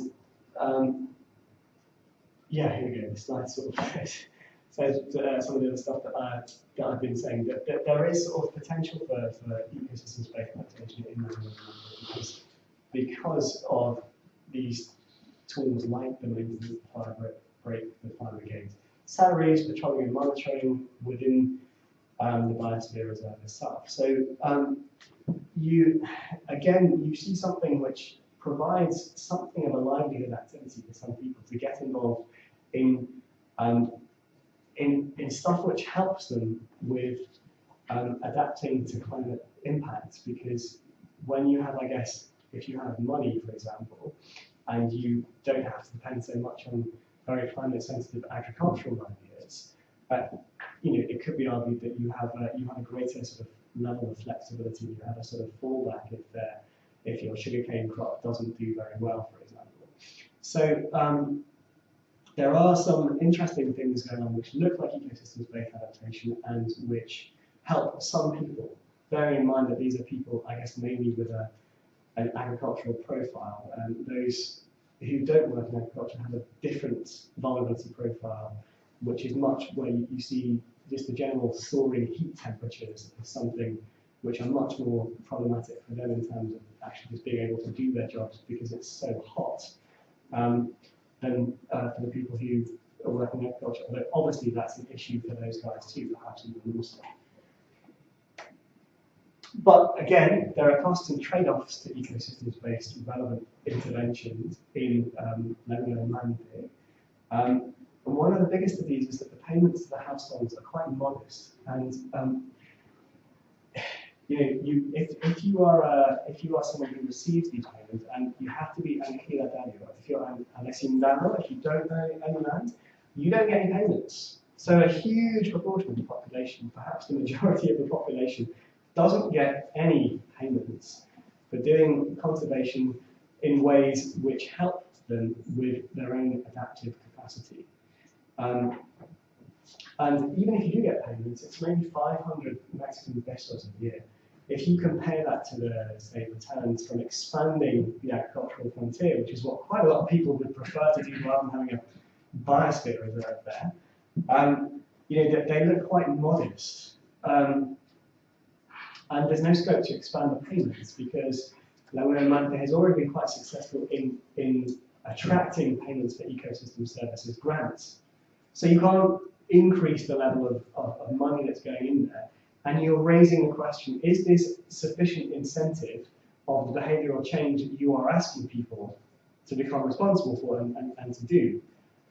Um, yeah, here we go. This slide sort of says uh, some of the other stuff that, I, that I've been saying. That, that there is sort of potential for, for ecosystems based adaptation in the world because, because of these tools like the maintenance, the fire break, the fire brigade, salaries, patrolling and monitoring within um, the biosphere reserve itself. So um, you again, you see something which provides something of a livelihood activity for some people to get involved in um, in, in stuff which helps them with um, adapting to climate impacts. Because when you have, I guess, if you have money, for example, and you don't have to depend so much on very climate sensitive agricultural ideas, uh, you know, it could be argued that you have a, you have a greater sort of level of flexibility. You have a sort of fallback if there. If your sugarcane crop doesn't do very well, for example. So um, there are some interesting things going on which look like ecosystems-based adaptation and which help some people. Bearing in mind that these are people, I guess, mainly with a, an agricultural profile, and those who don't work in agriculture have a different vulnerability profile, which is much where you, you see just the general soaring heat temperatures as something which are much more problematic for them in terms of actually just being able to do their jobs because it's so hot um, than uh, for the people who are working in agriculture. Although obviously that's an issue for those guys too, perhaps even more so. But again, there are costs and trade-offs to ecosystems-based relevant interventions in um, Laguna del Monte. Um, and one of the biggest of these is that the payments to the households are quite modest and. Um, You know, you, if, if you are uh, if you are someone who receives these payments, and you have to be an equidadario, if you're an hacindario, if you don't own land, you don't get any payments. So a huge proportion of the population, perhaps the majority of the population, doesn't get any payments for doing conservation in ways which help them with their own adaptive capacity. Um, And even if you do get payments, it's maybe five hundred Mexican pesos a year. If you compare that to the, say, returns from expanding the agricultural frontier, which is what quite a lot of people would prefer to do rather than having a biosphere reserve there, um, you know, they, they look quite modest. Um, and there's no scope to expand the payments because Laguna del Monte has already been quite successful in, in attracting payments for ecosystem services grants. So you can't increase the level of, of, of money that's going in there And you're raising the question, is this sufficient incentive of the behavioural change that you are asking people to become responsible for and, and, and to do?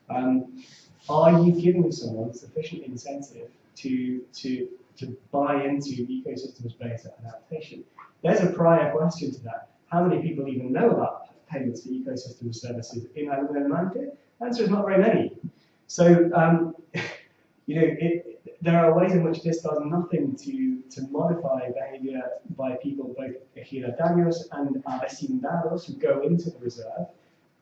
Um, are you giving someone sufficient incentive to, to, to buy into ecosystems data and adaptation? There's a prior question to that. How many people even know about payments for ecosystem services in Laguna del Monte? The answer is not very many. So, um, you know, it, there are ways in which this does nothing to, to modify behaviour by people, both ejidatarios and avecindados, who go into the reserve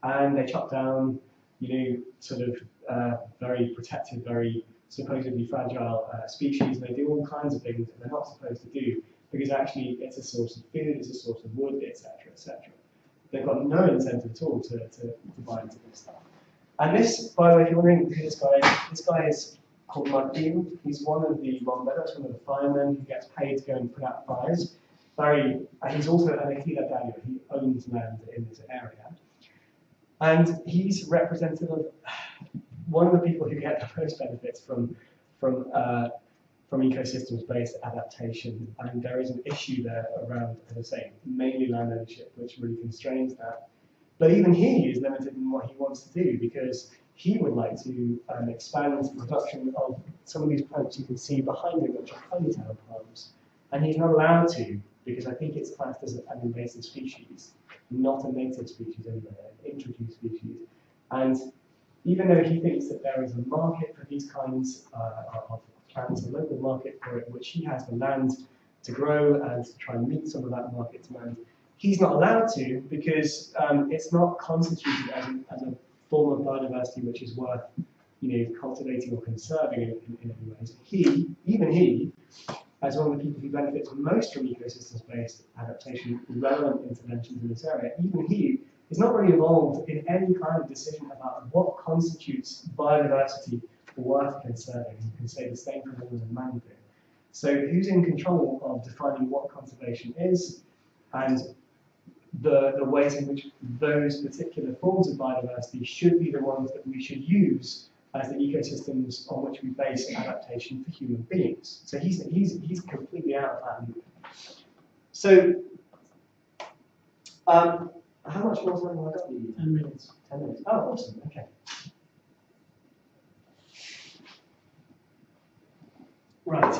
and they chop down, you know, sort of uh, very protected, very supposedly fragile uh, species, and they do all kinds of things that they're not supposed to do, because actually it's a source of food, it's a source of wood, et cetera, et cetera. They've got no incentive at all to, to, to buy into this stuff. And this, by the way, if you're wondering who this guy is, this guy is called Martín. He's one of the bomberos, one of the firemen who gets paid to go and put out fires. Very, and he's also an ejidatarian. He owns land in this area. And he's representative of one of the people who get the most benefits from, from, uh, from ecosystems-based adaptation. And there is an issue there around, as I say, mainly land ownership, which really constrains that. But even he is limited in what he wants to do, because he would like to um, expand the production of some of these plants you can see behind him, which are honeytown palms. And he's not allowed to, because I think it's classed as an invasive species, not a native species anywhere, an introduced species. And even though he thinks that there is a market for these kinds uh, of plants, a local market for it, which he has the land to grow and to try and meet some of that market demand, he's not allowed to, because um, it's not constituted as a, as a form of biodiversity which is worth, you know, cultivating or conserving in, in, in any ways. So he, even he, as one of the people who benefits most from ecosystems-based adaptation, relevant interventions in this area, even he is not really involved in any kind of decision about what constitutes biodiversity worth conserving. You can say the same for the mangrove. So who's in control of defining what conservation is, and the, the ways in which those particular forms of biodiversity should be the ones that we should use as the ecosystems on which we base adaptation for human beings. So he's, he's, he's completely out of that movement. So, um, how much more time have I got you? Ten minutes. Ten minutes. Oh, awesome. Okay. Right.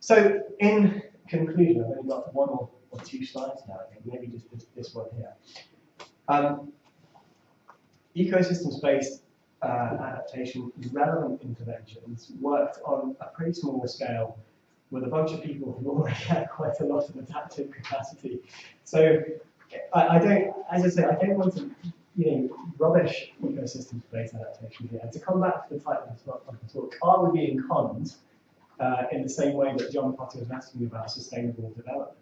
So, in conclusion, I've only got one or, or two slides now, I think, maybe just this, this one here. Um, Ecosystems-based uh, adaptation, relevant interventions, worked on a pretty small scale with a bunch of people who already had quite a lot of adaptive capacity. So I, I don't, as I say, I don't want to, you know, rubbish ecosystems-based adaptation here. To come back to the title of the talk, are we being conned? Uh, in the same way that John Potter was asking about sustainable development.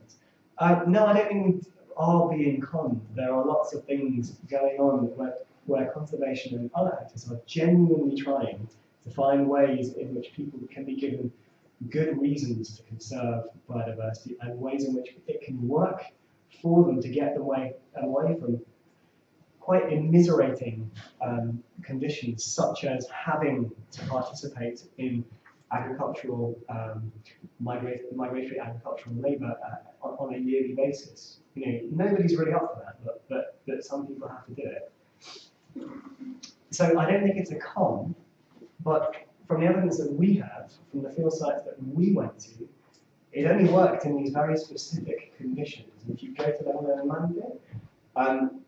Uh, no, I don't think we are being conned. There are lots of things going on where, where conservation and other actors are genuinely trying to find ways in which people can be given good reasons to conserve biodiversity and ways in which it can work for them to get away, away from quite immiserating um, conditions, such as having to participate in agricultural, um, migratory agricultural labour uh, on, on a yearly basis. You know, nobody's really up for that, but, but, but some people have to do it. So I don't think it's a con, but from the evidence that we have, from the field sites that we went to, it only worked in these very specific conditions. And if you go to Laguna del Monte, um,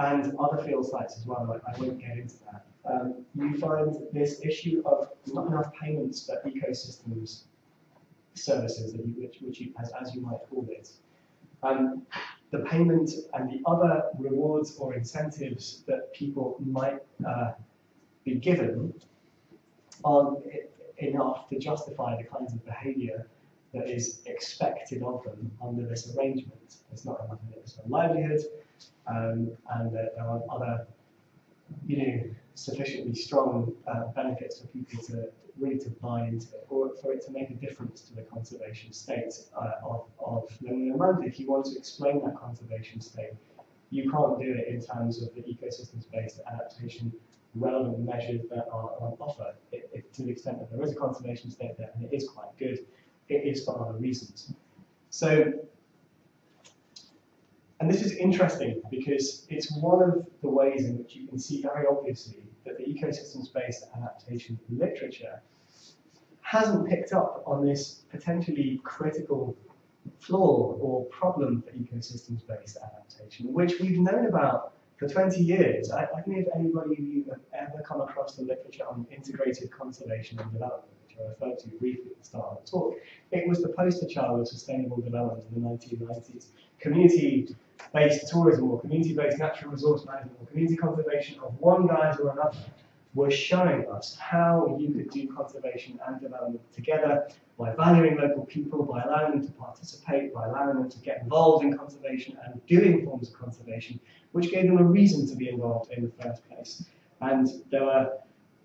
and other field sites as well, I, I won't get into that, Um, you find this issue of not enough payments for ecosystems services, that you, which, which you, as, as you might call it. Um, the payment and the other rewards or incentives that people might uh, be given aren't enough to justify the kinds of behaviour that is expected of them under this arrangement. There's not enough of it for livelihood, um, and there are other, you know, sufficiently strong uh, benefits for people to really to buy into it, or for it to make a difference to the conservation state uh, of, of Laguna del Monte. If you want to explain that conservation state, you can't do it in terms of the ecosystems-based adaptation relevant measures that are on offer. It, it, to the extent that there is a conservation state there, and it is quite good, it is for other reasons. So, and this is interesting because it's one of the ways in which you can see very obviously that the ecosystems-based adaptation literature hasn't picked up on this potentially critical flaw or problem for ecosystems-based adaptation, which we've known about for twenty years. I, I don't know if anybody of you have ever come across the literature on integrated conservation and development, which I referred to briefly at the start of the talk. It was the poster child of sustainable development in the nineteen nineties. Community-based tourism or community-based natural resource management or community conservation of one guise or another were showing us how you could do conservation and development together by valuing local people, by allowing them to participate, by allowing them to get involved in conservation and doing forms of conservation, which gave them a reason to be involved in the first place. And there were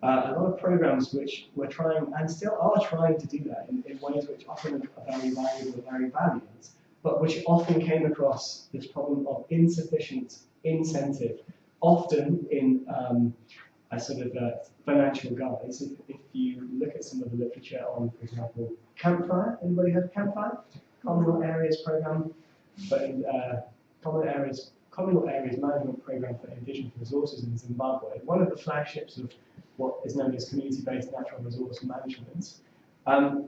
uh, a lot of programs which were trying, and still are trying, to do that in, in ways which often are very valuable and very valiant, but which often came across this problem of insufficient incentive, often in um, a sort of a financial guise. If, if you look at some of the literature on, for example, Campfire, anybody heard of Campfire? Communal Areas Program, but in, uh, Common Areas, Communal Areas Management Program for Indigenous Resources in Zimbabwe, one of the flagships of what is known as community-based natural resource management, um,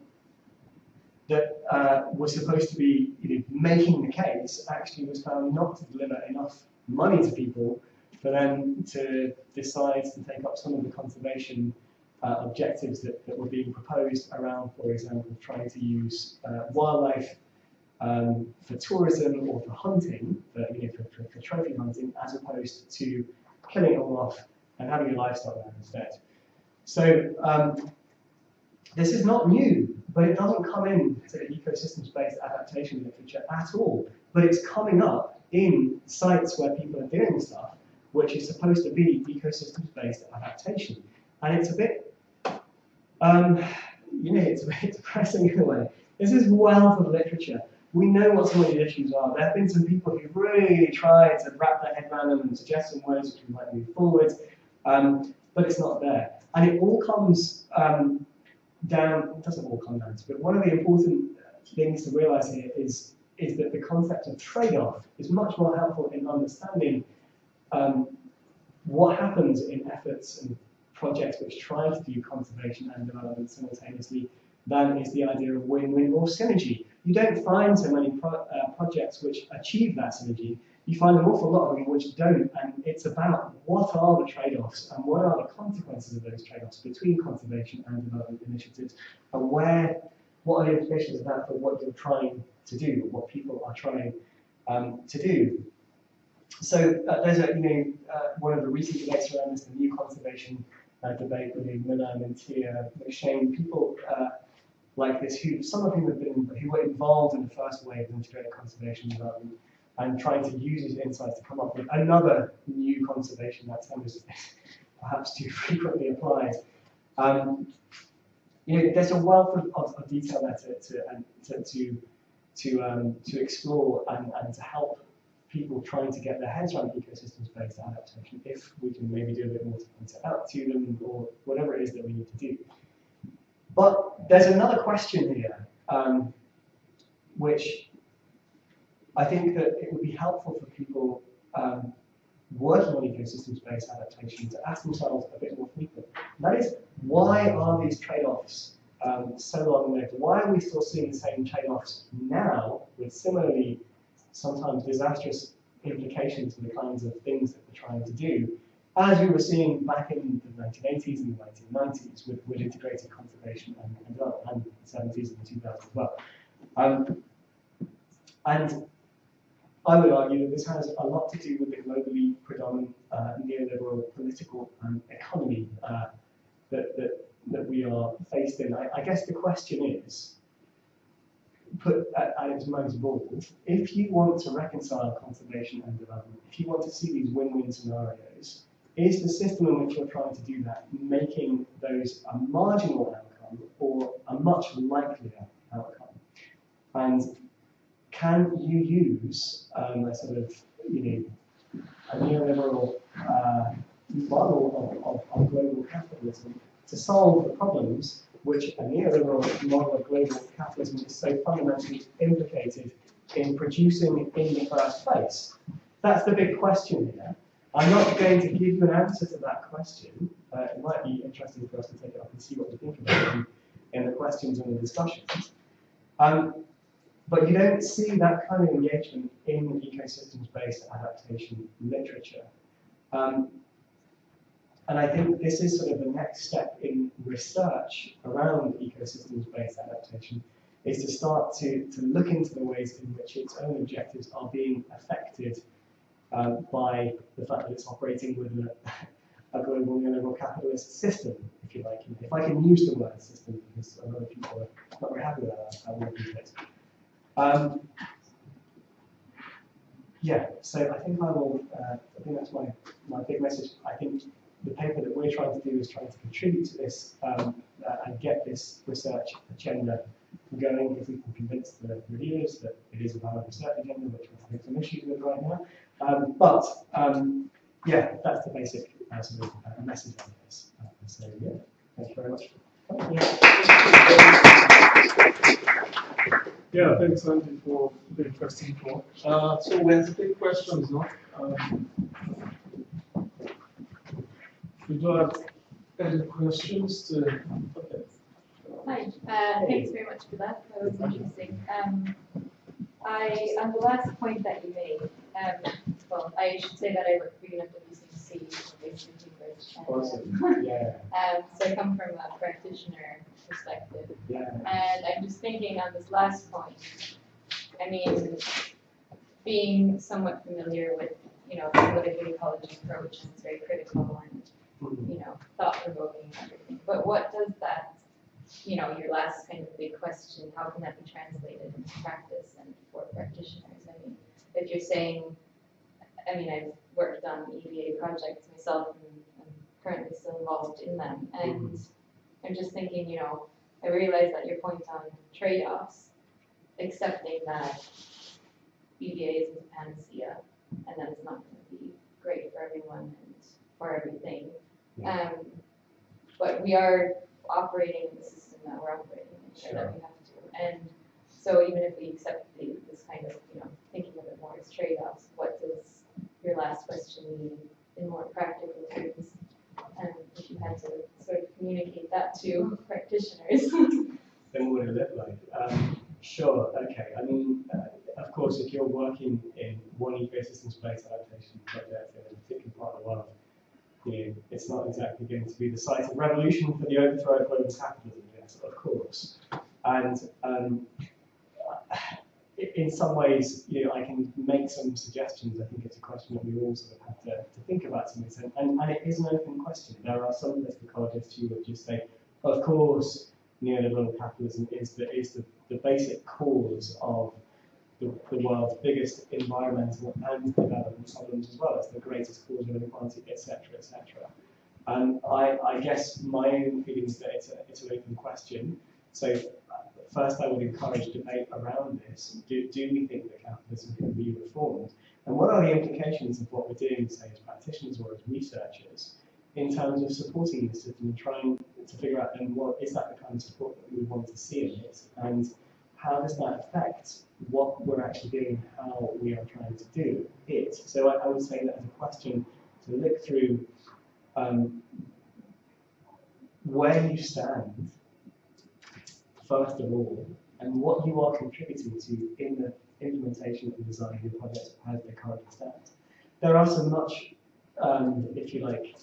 that uh, was supposed to be, you know, making the case, actually was found not to deliver enough money to people for them to decide to take up some of the conservation uh, objectives that, that were being proposed around, for example, trying to use uh, wildlife um, for tourism or for hunting, for, you know, for, for, for trophy hunting, as opposed to killing it all off and having a livestock land instead. So um, this is not new, but it doesn't come in to the ecosystems-based adaptation literature at all. But it's coming up in sites where people are doing stuff which is supposed to be ecosystems-based adaptation, and it's a bit, um, you know, it's a bit depressing in a way. This is wealth of literature. We know what some of the issues are. There have been some people who really tried to wrap their head around them and suggest some ways which we might move forward, um, but it's not there. And it all comes um, down. It doesn't all come down to, but one of the important things to realise here is is that the concept of trade-off is much more helpful in understanding Um, what happens in efforts and projects which try to do conservation and development simultaneously than is the idea of win-win or synergy. You don't find so many pro uh, projects which achieve that synergy. You find an awful lot of them which don't, and it's about what are the trade-offs and what are the consequences of those trade-offs between conservation and development initiatives, and where, what are the implications of that for what you're trying to do, or what people are trying um, to do. So uh, there's a, you know, uh, one of the recent debates around this, the new conservation uh, debate between Mina, Mentia, McShane, people uh, like this, who some of whom have been, who were involved in the first wave of integrated conservation development and trying to use these insights to come up with another new conservation that term is perhaps too frequently applied. Um, you know, there's a wealth of, of, of detail there to to and to to, to, um, to explore and, and to help people trying to get their heads around ecosystems-based adaptation, if we can maybe do a bit more to point it out to them, or whatever it is that we need to do. But there's another question here, um, which I think that it would be helpful for people um, working on ecosystems-based adaptation to ask themselves a bit more frequently. That is, why are these trade-offs um, so long-lived? Why are we still seeing the same trade-offs now with similarly sometimes disastrous implications for the kinds of things that we're trying to do, as we were seeing back in the nineteen eighties and the nineteen nineties with, with integrated conservation and, and development, and the seventies and the two thousands as well. Um, and I would argue that this has a lot to do with the globally predominant uh, neoliberal political um, economy uh, that, that, that we are faced in. I, I guess the question is, put at, at its most bold, if you want to reconcile conservation and development, if you want to see these win-win scenarios, is the system in which you're trying to do that making those a marginal outcome or a much likelier outcome? And can you use um, a sort of, you know, a neoliberal uh, model of, of, of global capitalism to solve the problems which a neoliberal model of global capitalism is so fundamentally implicated in producing in the first place? That's the big question here. I'm not going to give you an answer to that question. Uh, it might be interesting for us to take it up and see what we think about it in the questions and the discussions. Um, but you don't see that kind of engagement in ecosystems-based adaptation literature. Um, and I think this is sort of the next step in research around ecosystems-based adaptation, is to start to, to look into the ways in which its own objectives are being affected uh, by the fact that it's operating within a, a global neoliberal capitalist system, if you like. If I can use the word system, because a lot of people are not very happy with that, I won't use it. Um, yeah, so I think I will, uh, I think that's my, my big message. I think the paper that we're trying to do is trying to contribute to this um, uh, and get this research agenda going, if we can convince the reviewers that it is a valid research agenda, which we're having some issues with right now. Um, but um, yeah, that's the basic uh, sort of, uh, message on this. Uh, so yeah, thank you very much. Yeah, thanks Andy for the interesting talk. Uh, so let's take questions now. Um, we do have any questions to okay. Hi, uh, thanks very much for that. That was interesting. Um, I, on the last point that you made, um, well, I should say that I work for U N F C C C based in Cambridge. Awesome. Yeah. um, so I come from a practitioner perspective. Yeah. And I'm just thinking on this last point, I mean, being somewhat familiar with, you know, the political ecology approach, and it's very critical and, you know, thought-provoking and everything. But what does that, you know, your last kind of big question, how can that be translated into practice and for practitioners? I mean, if you're saying, I mean, I've worked on E B A projects myself, and I'm currently still involved in them. And mm-hmm. I'm just thinking, you know, I realize that your point on trade-offs, accepting that E B A isn't a panacea, and that it's not going to be great for everyone and for everything. Yeah. Um, but we are operating in the system that we're operating in, sure. that we have to. And so even if we accept the, this kind of, you know, thinking of it more as trade-offs, what does your last question mean in more practical terms? And if you had to sort of communicate that to practitioners. Then what would it look like? Um, sure, okay. I mean, uh, of course, if you're working in one ecosystem-based adaptation project in a particular part of the world, you know, it's not exactly going to be the site of revolution for the overthrow of global capitalism, yes, of course. And um, in some ways, you know, I can make some suggestions. I think it's a question that we all sort of have to, to think about to an extent. And, and it is an open question. There are some political ecologists who would just say, of course, neoliberal capitalism is the, is the, the basic cause of the, the world's biggest environmental and development problems, as well as the greatest cause of inequality, et cetera, et cetera. And I, I guess my own feeling is that it's, a, it's an open question. So first, I would encourage debate around this. Do, do we think that capitalism can be reformed? And what are the implications of what we're doing, say, as practitioners or as researchers, in terms of supporting the system and trying to figure out then what is that the kind of support that we would want to see in it, and how does that affect what we're actually doing and how we are trying to do it? So I, I would say that as a question to look through um, where you stand, first of all, and what you are contributing to in the implementation and design of your projects as they currently stand. There are some much, um, if you like,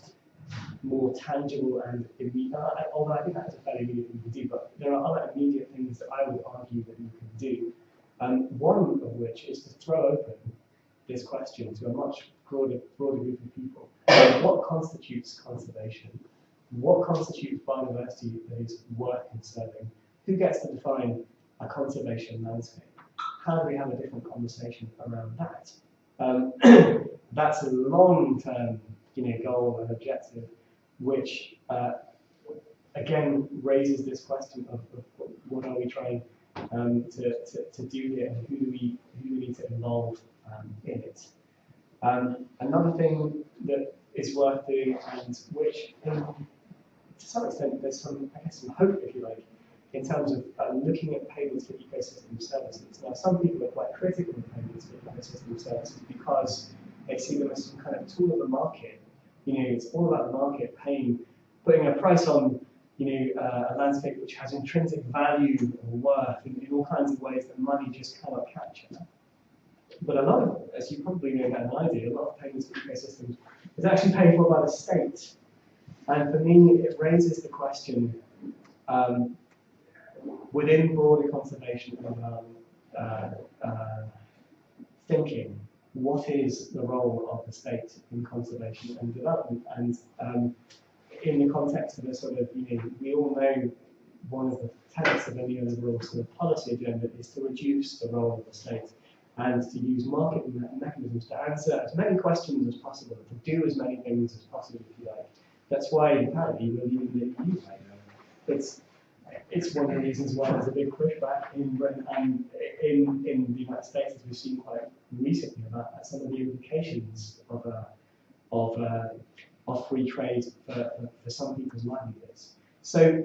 more tangible and immediate, uh, although I think that's a fairly immediate thing to do, but there are other immediate things that I would argue that you can do. Um, one of which is to throw open this question to a much broader, broader group of people. What constitutes conservation? What constitutes biodiversity that is worth conserving? Who gets to define a conservation landscape? How do we have a different conversation around that? Um, that's a long-term, you know, goal and objective, which uh, again raises this question of, of what are we trying um, to, to, to do here, and who do we who do we need to involve um, in it. Um, another thing that is worth doing, and which in to some extent, there's some, I guess, some hope, if you like, in terms of uh, looking at payments for ecosystem services. Now, some people are quite critical of payments for ecosystem services because they see them as some kind of tool of the market. You know, it's all about the market paying, putting a price on, you know, uh, a landscape which has intrinsic value or worth in, in all kinds of ways that money just cannot capture. But a lot of, as you probably know better than I do, a lot of payments for ecosystems is actually paid for by the state. And for me, it raises the question um, within broader conservation um, uh, uh, thinking, what is the role of the state in conservation and development? And um, in the context of a sort of, you know, we all know one of the tenets of the neoliberal sort of policy agenda is to reduce the role of the state and to use market mechanisms to answer as many questions as possible, to do as many things as possible, if you like. That's why, apparently, we're leaving the E U right now. It's, it's one of the reasons why there's a big pushback in Britain and in, in the United States, as we've seen quite recently, about some of the implications of, uh, of, uh, of free trade for, for some people's livelihoods. So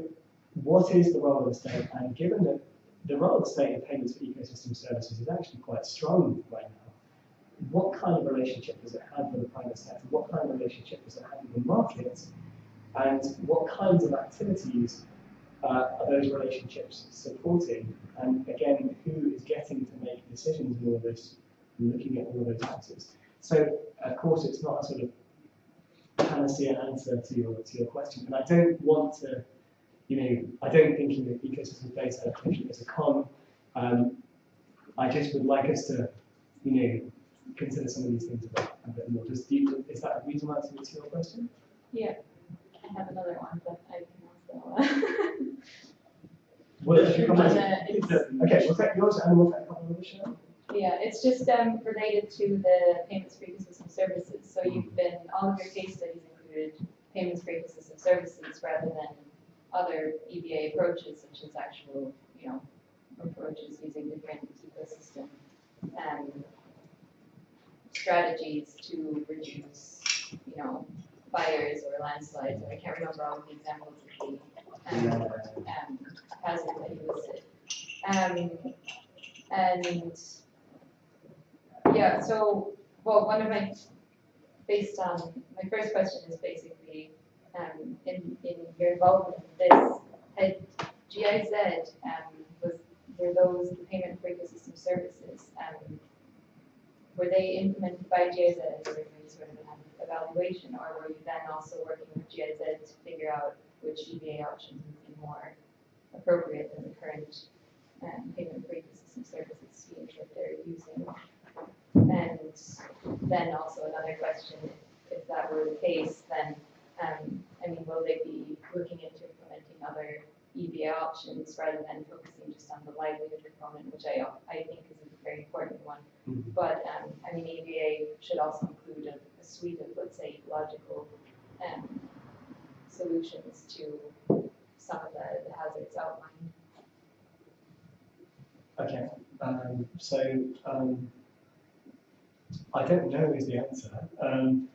what is the role of the state? And given that the role of the state in payments for ecosystem services is actually quite strong right now, what kind of relationship does it have with the private sector? What kind of relationship does it have with the market? And what kinds of activities uh, are those relationships supporting? And again, who is getting to make decisions in all of this, looking at all of those factors? So, of course, it's not a sort of panacea answer to your, to your question. And I don't want to, you know, I don't think you know, ecosystem-based adaptation is a con. Um, I just would like us to, you know, consider some of these things a bit, a bit more. Just deep, is that a reasonable answer to your question? Yeah, I have another one, but I can also. Uh... well, if you come on, okay, we'll take yours and we'll take one another show. Yeah, it's just um, related to the payments for ecosystem services. So you've been, all of your case studies included payments for ecosystem services rather than other E B A approaches, such as actual, you know, approaches using different ecosystem um, strategies to reduce, you know, fires or landslides. Or I can't remember all the examples of the um, um, hazard that you listed. Um, and Yeah, so, well, one of my, based on, my first question is basically, um, in, in your involvement in this, at G I Z, um, was, were those the payment for ecosystem services, um, were they implemented by G I Z as sort of an evaluation, or were you then also working with G I Z to figure out which E B A options would be more appropriate than the current um, payment for ecosystem services schemes that they're using? And then also another question, if that were the case, then, um, I mean, will they be looking into implementing other E B A options rather than focusing just on the livelihood component, which I, I think is a very important one. Mm-hmm. But, um, I mean, E B A should also include a, a suite of, let's say, ecological um, solutions to some of the, the hazards outlined. Okay. Um, so, um, I don't know is the answer. Um,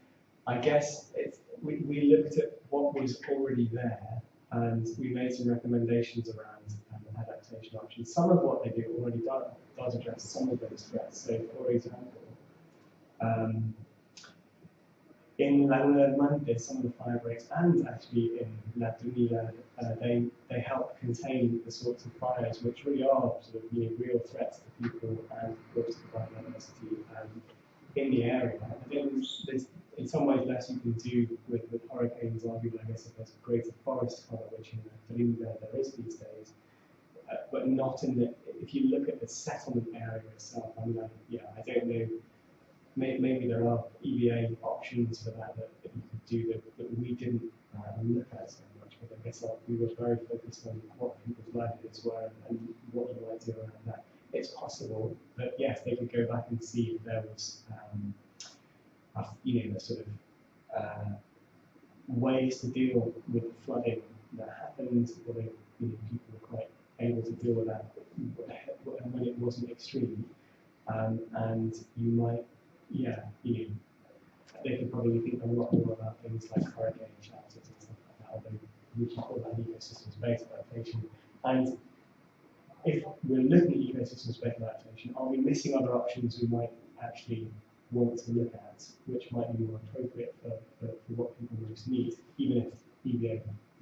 I guess it's, we, we looked at what was already there and we made some recommendations around um, adaptation options. Some of what they do already does, does address some of those threats. So, for example, um, in Laguna del Monte, some of the fire breaks, and actually in La Trinidad, uh, they, they help contain the sorts of fires which really are sort of, you know, real threats to people and, of course, to biodiversity. And in the area, I think there's in some ways less you can do with, with hurricanes, arguably, I guess, if there's a greater forest cover, which in La Trinidad there is these days, uh, but not in the, if you look at the settlement area itself, I mean, I, yeah, I don't know. Maybe there are E B A options for that that, that you could do that, that we didn't uh, look at so much, but I guess like, we were very focused on what people's livelihoods were and what you might do around that. It's possible that, yes, they could go back and see if there was, um, a, you know, the sort of uh, ways to deal with the flooding that happened, although you know, people were quite able to deal with that when it wasn't extreme, um, and you might. Yeah, you know, they could probably think a lot more about things like hurricane shelters and stuff like that, although which are all about ecosystems-based adaptation. And if we're looking at ecosystems-based adaptation, are we missing other options we might actually want to look at, which might be more appropriate for, for, for what people most need, even if E B A,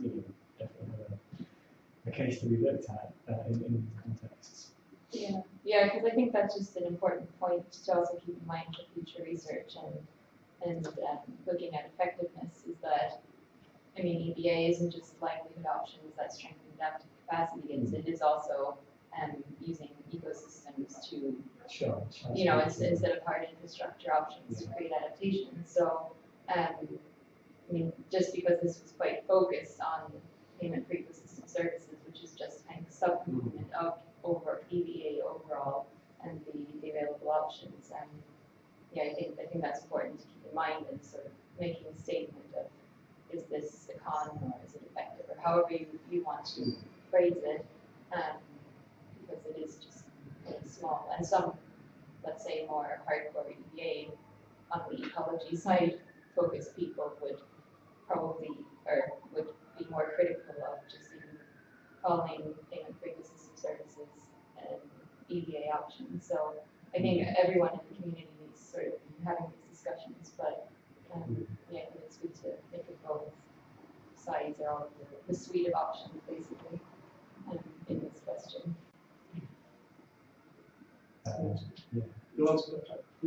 you know, definitely have a, a case to be looked at uh, in, in these contexts. Yeah, yeah, because I think that's just an important point to also keep in mind for future research and, and um, looking at effectiveness is that, I mean, E B A isn't just livelihood options that strengthen adaptive capacity, it's, it is also um, using ecosystems to, sure, you know, instead, instead of hard infrastructure options, yeah, to create adaptations. So, um, I mean, just because this was quite focused on payment for ecosystem services, which is just kind of subcomponent mm-hmm. of over E B A overall and the, the available options, and yeah, I think I think that's important to keep in mind and sort of making a statement of is this a con or is it effective or however you, you want to phrase it, um, because it is just really small. And some, let's say, more hardcore E B A on the ecology side focused people would probably or would be more critical of just even calling payment for ecosystem services an E B A option. So I think everyone in the community is sort of having these discussions, but um, yeah, I think it's good to think of both sides or all of the, the suite of options basically um, in this question. Uh, yeah. You want to,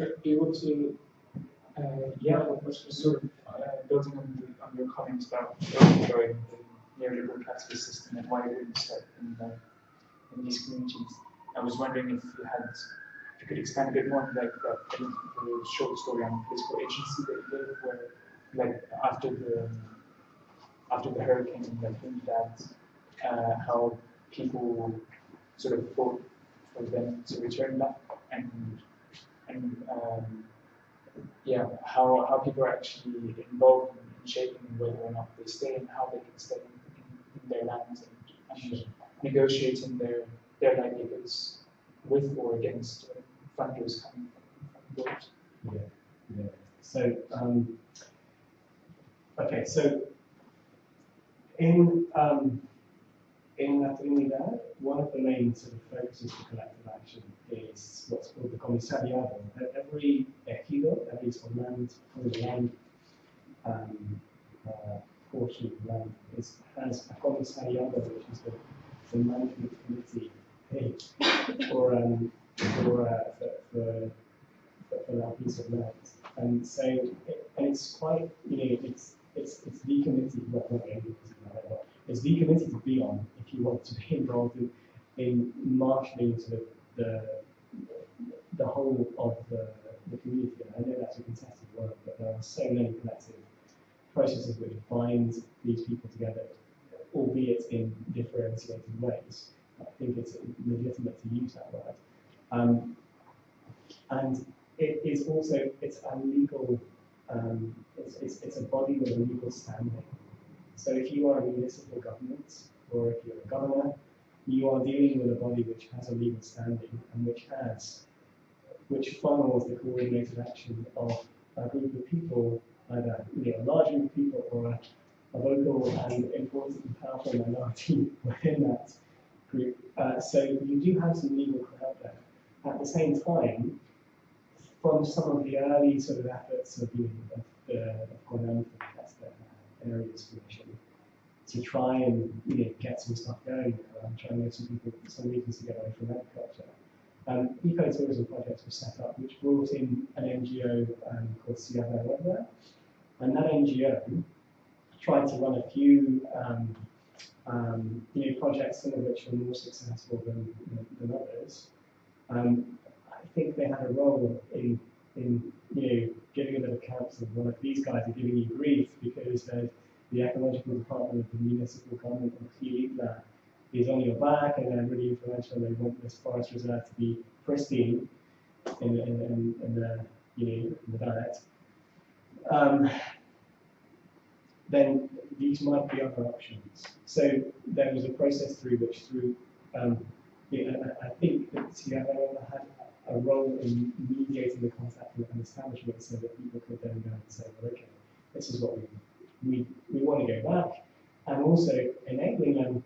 uh, do you want to? Uh, yeah, well, sort of uh, building on, the, on your comments about going neoliberal capitalist system and why it wouldn't start in, uh, in these communities. I was wondering if you had, if you could expand a bit more, like uh, the short story on political agency that you gave, where like after the after the hurricane in La Trinidad, uh, how people sort of fought for them to return back, and and um, yeah, how how people are actually involved in shaping whether or not they stay and how they can stay in, in their lands and, and sure. negotiating their their livelihoods with or against funders coming from abroad. Yeah, yeah. So um, okay, so in um, in La Trinidad, one of the main sort of focuses for collective action is what's called the comisariado. Every ejido, every sort of land, land um, uh, portion of land is, has a comisariado, which is the, the management committee paid for, um, for, uh, for, for, for, for that piece of land. And so, it, and it's quite, you know, it's, it's, it's the committee, well, not the committee, it's the committee to be on if you want to be involved in, in marshalling sort of the, the whole of the, the community. And I know that's a contested work, but there are so many collective processes which bind these people together, albeit in differentiated ways. I think it's legitimate to use that word. Um, and it is also, it's a legal, um, it's, it's, it's a body with a legal standing. So if you are a municipal government, or if you're a governor, you are dealing with a body which has a legal standing and which has, which funnels the coordinated action of a group of people, either you know, a large group of people or a, a local and important and powerful minority within that group. Uh, so you do have some legal clout there. At the same time, from some of the early sort of efforts of the GONAMP, that's the areas commission, to try and you know, get some stuff going around trying to get some people, some regions to get away from agriculture. Um, Eco-tourism projects were set up, which brought in an N G O um, called Sierra Madre, and that N G O tried to run a few um, um, you know, projects, some of which were more successful than, than, than others. Um, I think they had a role in in you know, giving a bit of counsel. One of these guys are giving you grief because the, the ecological department of the municipal government of Jilitla is on your back and they're really influential. They want this forest reserve to be pristine in, in, in, in the, you know, in the diet. Um, then these might be other options. So there was a process through which through, um, you know, I, I think that Sierra had a role in mediating the contact with an establishment so that people could then go and say, well, okay, this is what we, we, we want to go back, and also enabling them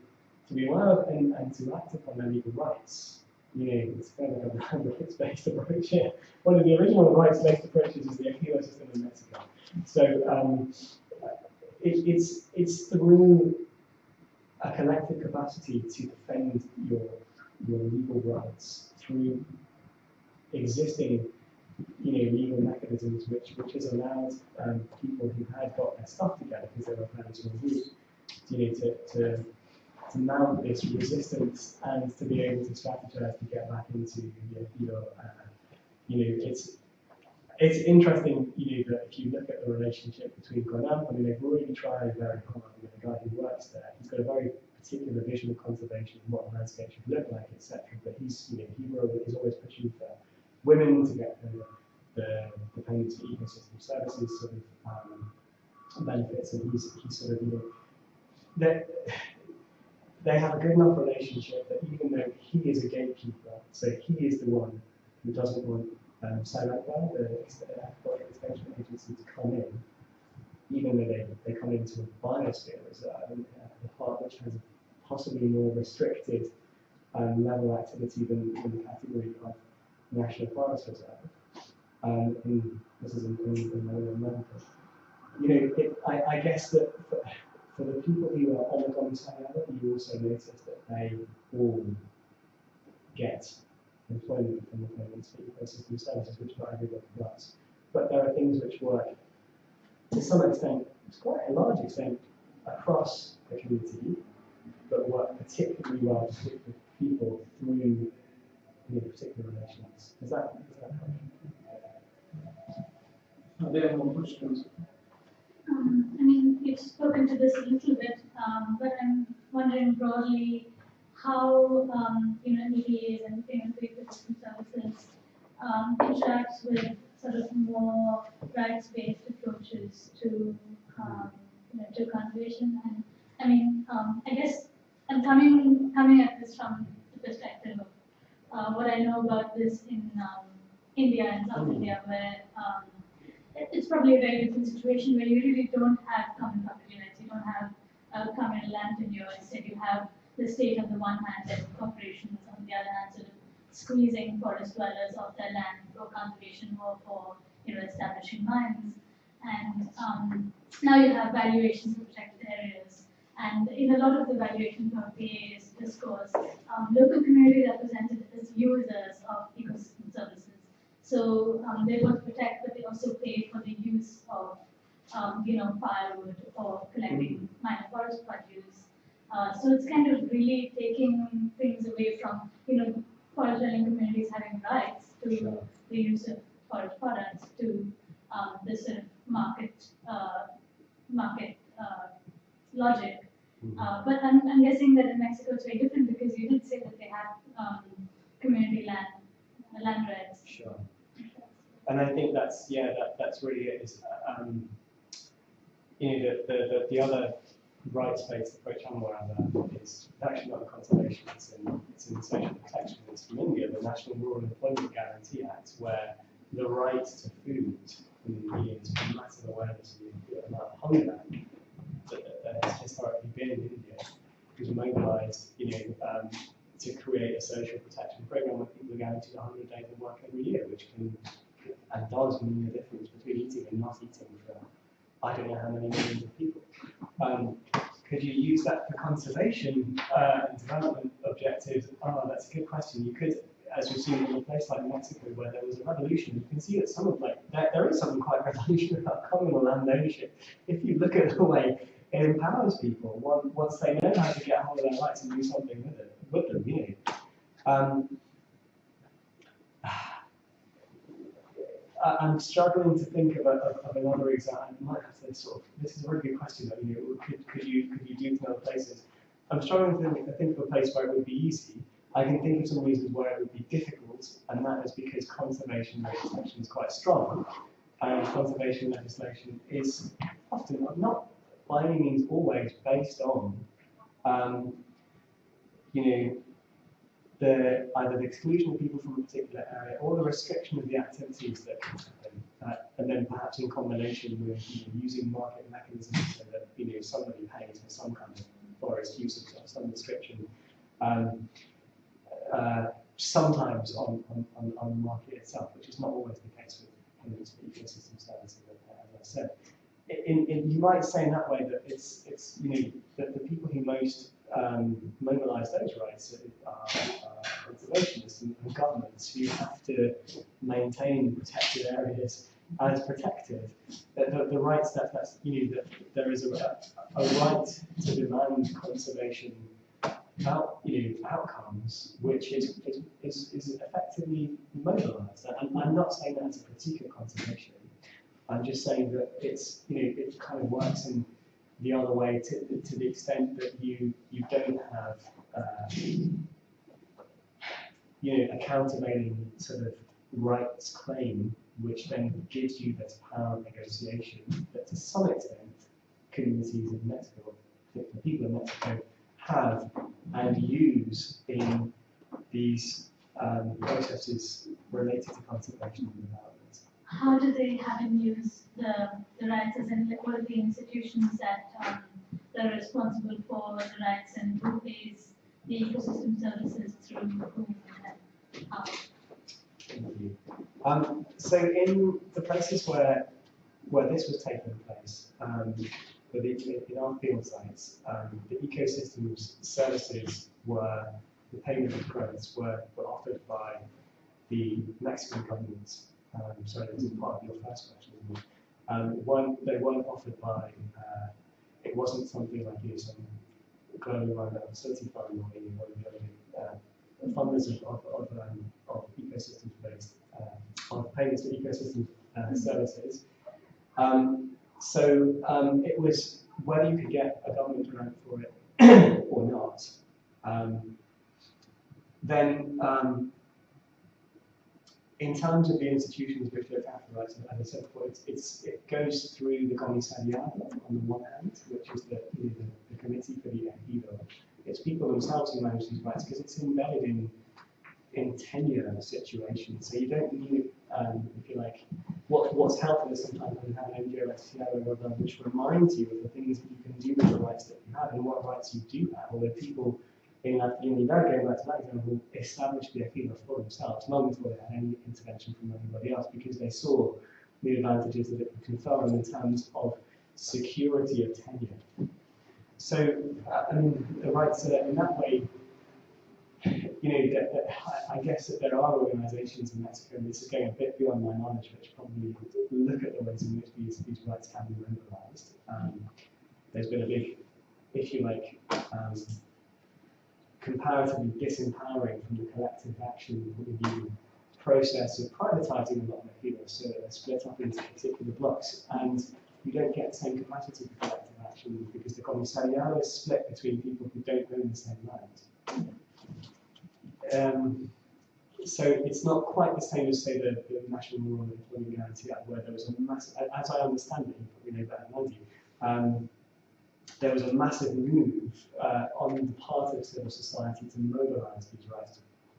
to be aware of and, and to act upon their legal rights. You know, it's kind of a rights-based approach here. One of the original rights-based approaches is the appeal system in Mexico. So um, it, it's it's through a collective capacity to defend your your legal rights through existing, you know, legal mechanisms, which which has allowed um, people who had got their stuff together because they were planning to move, you know, to, to to mount this resistance and to be able to strategize to get back into, you know, your, uh, you know, it's it's interesting, you know, that if you look at the relationship between GONAMP, I mean, they've really tried very hard. I mean, the guy who works there, he's got a very particular vision of conservation and what a landscape should look like, et cetera. But he's, you know, he really is always pushing for women to get the the dependence for ecosystem services sort of um, benefits, and he's he's sort of, you know, that. They have a good enough relationship that even though he is a gatekeeper, so he is the one who doesn't want um, SELIPA, the Aquatic Extension Agency, to come in, even though they, they come into a biosphere reserve, and, uh, the part which has a possibly more restricted um, level of activity than, than the category of National Forest Reserve. Um, in, this is in, in, in Northern America. You know, it, I, I guess that. For, For the people who are on the GONAMP, you also notice that they all get employment from the payments for ecosystem services, which not everybody does. But there are things which work to some extent, to quite a large extent, across the community, but work particularly well with people through, you know, particular relations. Does that, does that help? Are there more questions? Um, I mean, you've spoken to this a little bit, um, but I'm wondering broadly how um, you know, E B As and payment for ecosystem services um, interacts with sort of more rights-based approaches to um, you know, to conservation. And I mean, um, I guess I'm coming coming at this from the perspective of uh, what I know about this in um, India and South mm. India, where um, it's probably a very different situation where you really don't have common property rights, you don't have uh, common land tenure. Instead, you have the state on the one hand and corporations on the other hand, sort of squeezing forest dwellers off their land for conservation or for, you know, establishing mines. And um, now you have valuations of protected areas. And in a lot of the valuations of the discourse, um, local community represented as users of ecosystem services. So um, they both protect, but they also pay for the use of, um, you know, firewood or collecting minor forest produce. Uh, so it's kind of really taking things away from, you know, forest dwelling communities having rights to sure. the use of forest products to um, this sort of market uh, market uh, logic. Mm-hmm. uh, but I'm, I'm guessing that in Mexico it's very different because you did say that they have um, community land land rights. Sure. And I think that's, yeah, that, that's really it. Is, um, you know, the, the, the other rights-based approach I'm aware of is actually not conservation, it's in, it's in social protection. It's from India, the National Rural Employment Guarantee Act, where the right to food in the Indian is a massive awareness of the amount of hunger that, that has historically been in India, who's mobilised, you know, um, to create a social protection program where people are guaranteed one hundred days of work every year, which can and does mean the difference between eating and not eating for I don't know how many millions of people. Um, could you use that for conservation uh, and development objectives? Oh, that's a good question. You could, as we've seen in a place like Mexico where there was a revolution, you can see that some of like there, there is something quite revolutionary about communal land ownership. If you look at the way it empowers people once they know how to get hold of their rights and do something with it. With them, you know. Um, I'm struggling to think of, a, of another example. I might have to sort of. This is a really good question. That, you know, could could you could you do from other places? I'm struggling to think, to think of a place where it would be easy. I can think of some reasons where it would be difficult, and that is because conservation legislation is quite strong, and conservation legislation is often not by any means always based on. Um, you know, the, either the exclusion of people from a particular area or the restriction of the activities that can happen Uh, and then perhaps in combination with you know, using market mechanisms so that you know, somebody pays for some kind of forest usage or some description, um, uh, sometimes on, on, on, on the market itself, which is not always the case with ecosystem services, as I said. In, in, you might say in that way that it's, it's you know, that the people who most um, mobilise those rights are, are conservationists and, and governments who have to maintain protected areas as protected. The, the, the right stuff that's, you know, that there is a, a right to demand conservation out, you know, outcomes, which is, is, is effectively mobilised. I'm, I'm not saying that as a critique of conservation. I'm just saying that it's, you know, it kind of works in the other way to, to the extent that you you don't have, uh, you know, a countervailing sort of rights claim, which then gives you this power of negotiation that to some extent communities in Mexico, the people in Mexico, have and use in these um, processes related to conservation and development. How do they have and use the, the rights as in like, what are the institutions that um, are responsible for the rights and who pays the ecosystem services through whom and how? Thank you. Um, so in the places where where this was taking place, um, the, in our field sites, um, the ecosystems services were, the payment of grants were, were offered by the Mexican government. Um, sorry, this is part of your first question. Um, one, they weren't offered by, uh, it wasn't something like you, some global environmental facility fund or any one of the other uh, funders of, of, of, um, of ecosystems based, uh, of payments for ecosystem uh, services. Um, so um, it was whether you could get a government grant for it or not. Um, then, um, in terms of the institutions which look after rights, as I said before, it's, it's, it goes through the comisariado on the one hand, which is the, you know, the, the committee for the E B A. It's people themselves who manage these rights because it's embedded in, in tenure situations. So you don't need, um, if you like, what, what's helpful is sometimes when you have an N G O S T O or whatever, which reminds you of the things that you can do with the rights that you have and what rights you do have, although people in that game, that's that example, established the Aquila for themselves long before they had any intervention from anybody else because they saw the advantages that it would confer in terms of security of tenure. So, uh, I mean, the right, so that in that way, you know, that, that I guess that there are organisations in Mexico, and this is going a bit beyond my knowledge, which probably look at the ways in which these, these rights can be mobilised. Um, there's been a big, if you like, um, comparatively disempowering from the collective action review process of privatising a lot of the fields, so that they're split up into particular blocks, and you don't get the same capacity for collective action because the comisariado is split between people who don't own the same land. Um, so it's not quite the same as, say, the, the National Rural Employment Guarantee Act, where there was a massive, as I understand it, you probably know better than I do, um, there was a massive move uh, on the part of civil society to mobilise these rights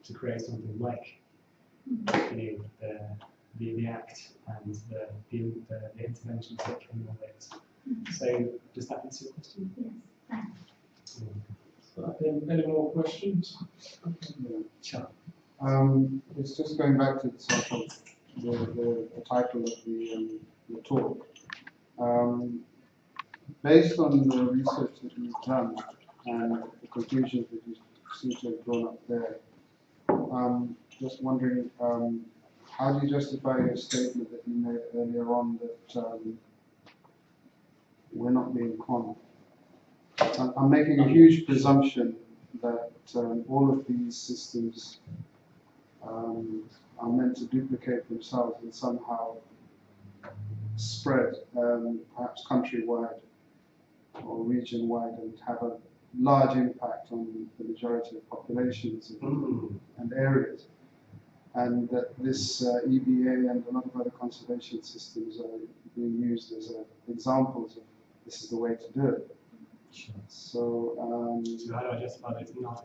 to, to create something like you know, the, the, the Act and the, the, the, the interventions that came of it. So, does that answer your question? Yes, thanks. So, any more questions? Sure. Um, it's just going back to the, sort of the, the, the title of the, um, the talk. Um, Based on the research that you've done and the conclusions that you seem to have drawn up there, um, just wondering, um, how do you justify your statement that you made earlier on that um, we're not being conned? I'm, I'm making a huge presumption that um, all of these systems um, are meant to duplicate themselves and somehow spread, um, perhaps countrywide or region-wide, and have a large impact on the majority of populations and, mm. and areas. And that this uh, E B A and a lot of other conservation systems are being used as uh, examples of this is the way to do it. Sure. So, um, so how do I justify that it's not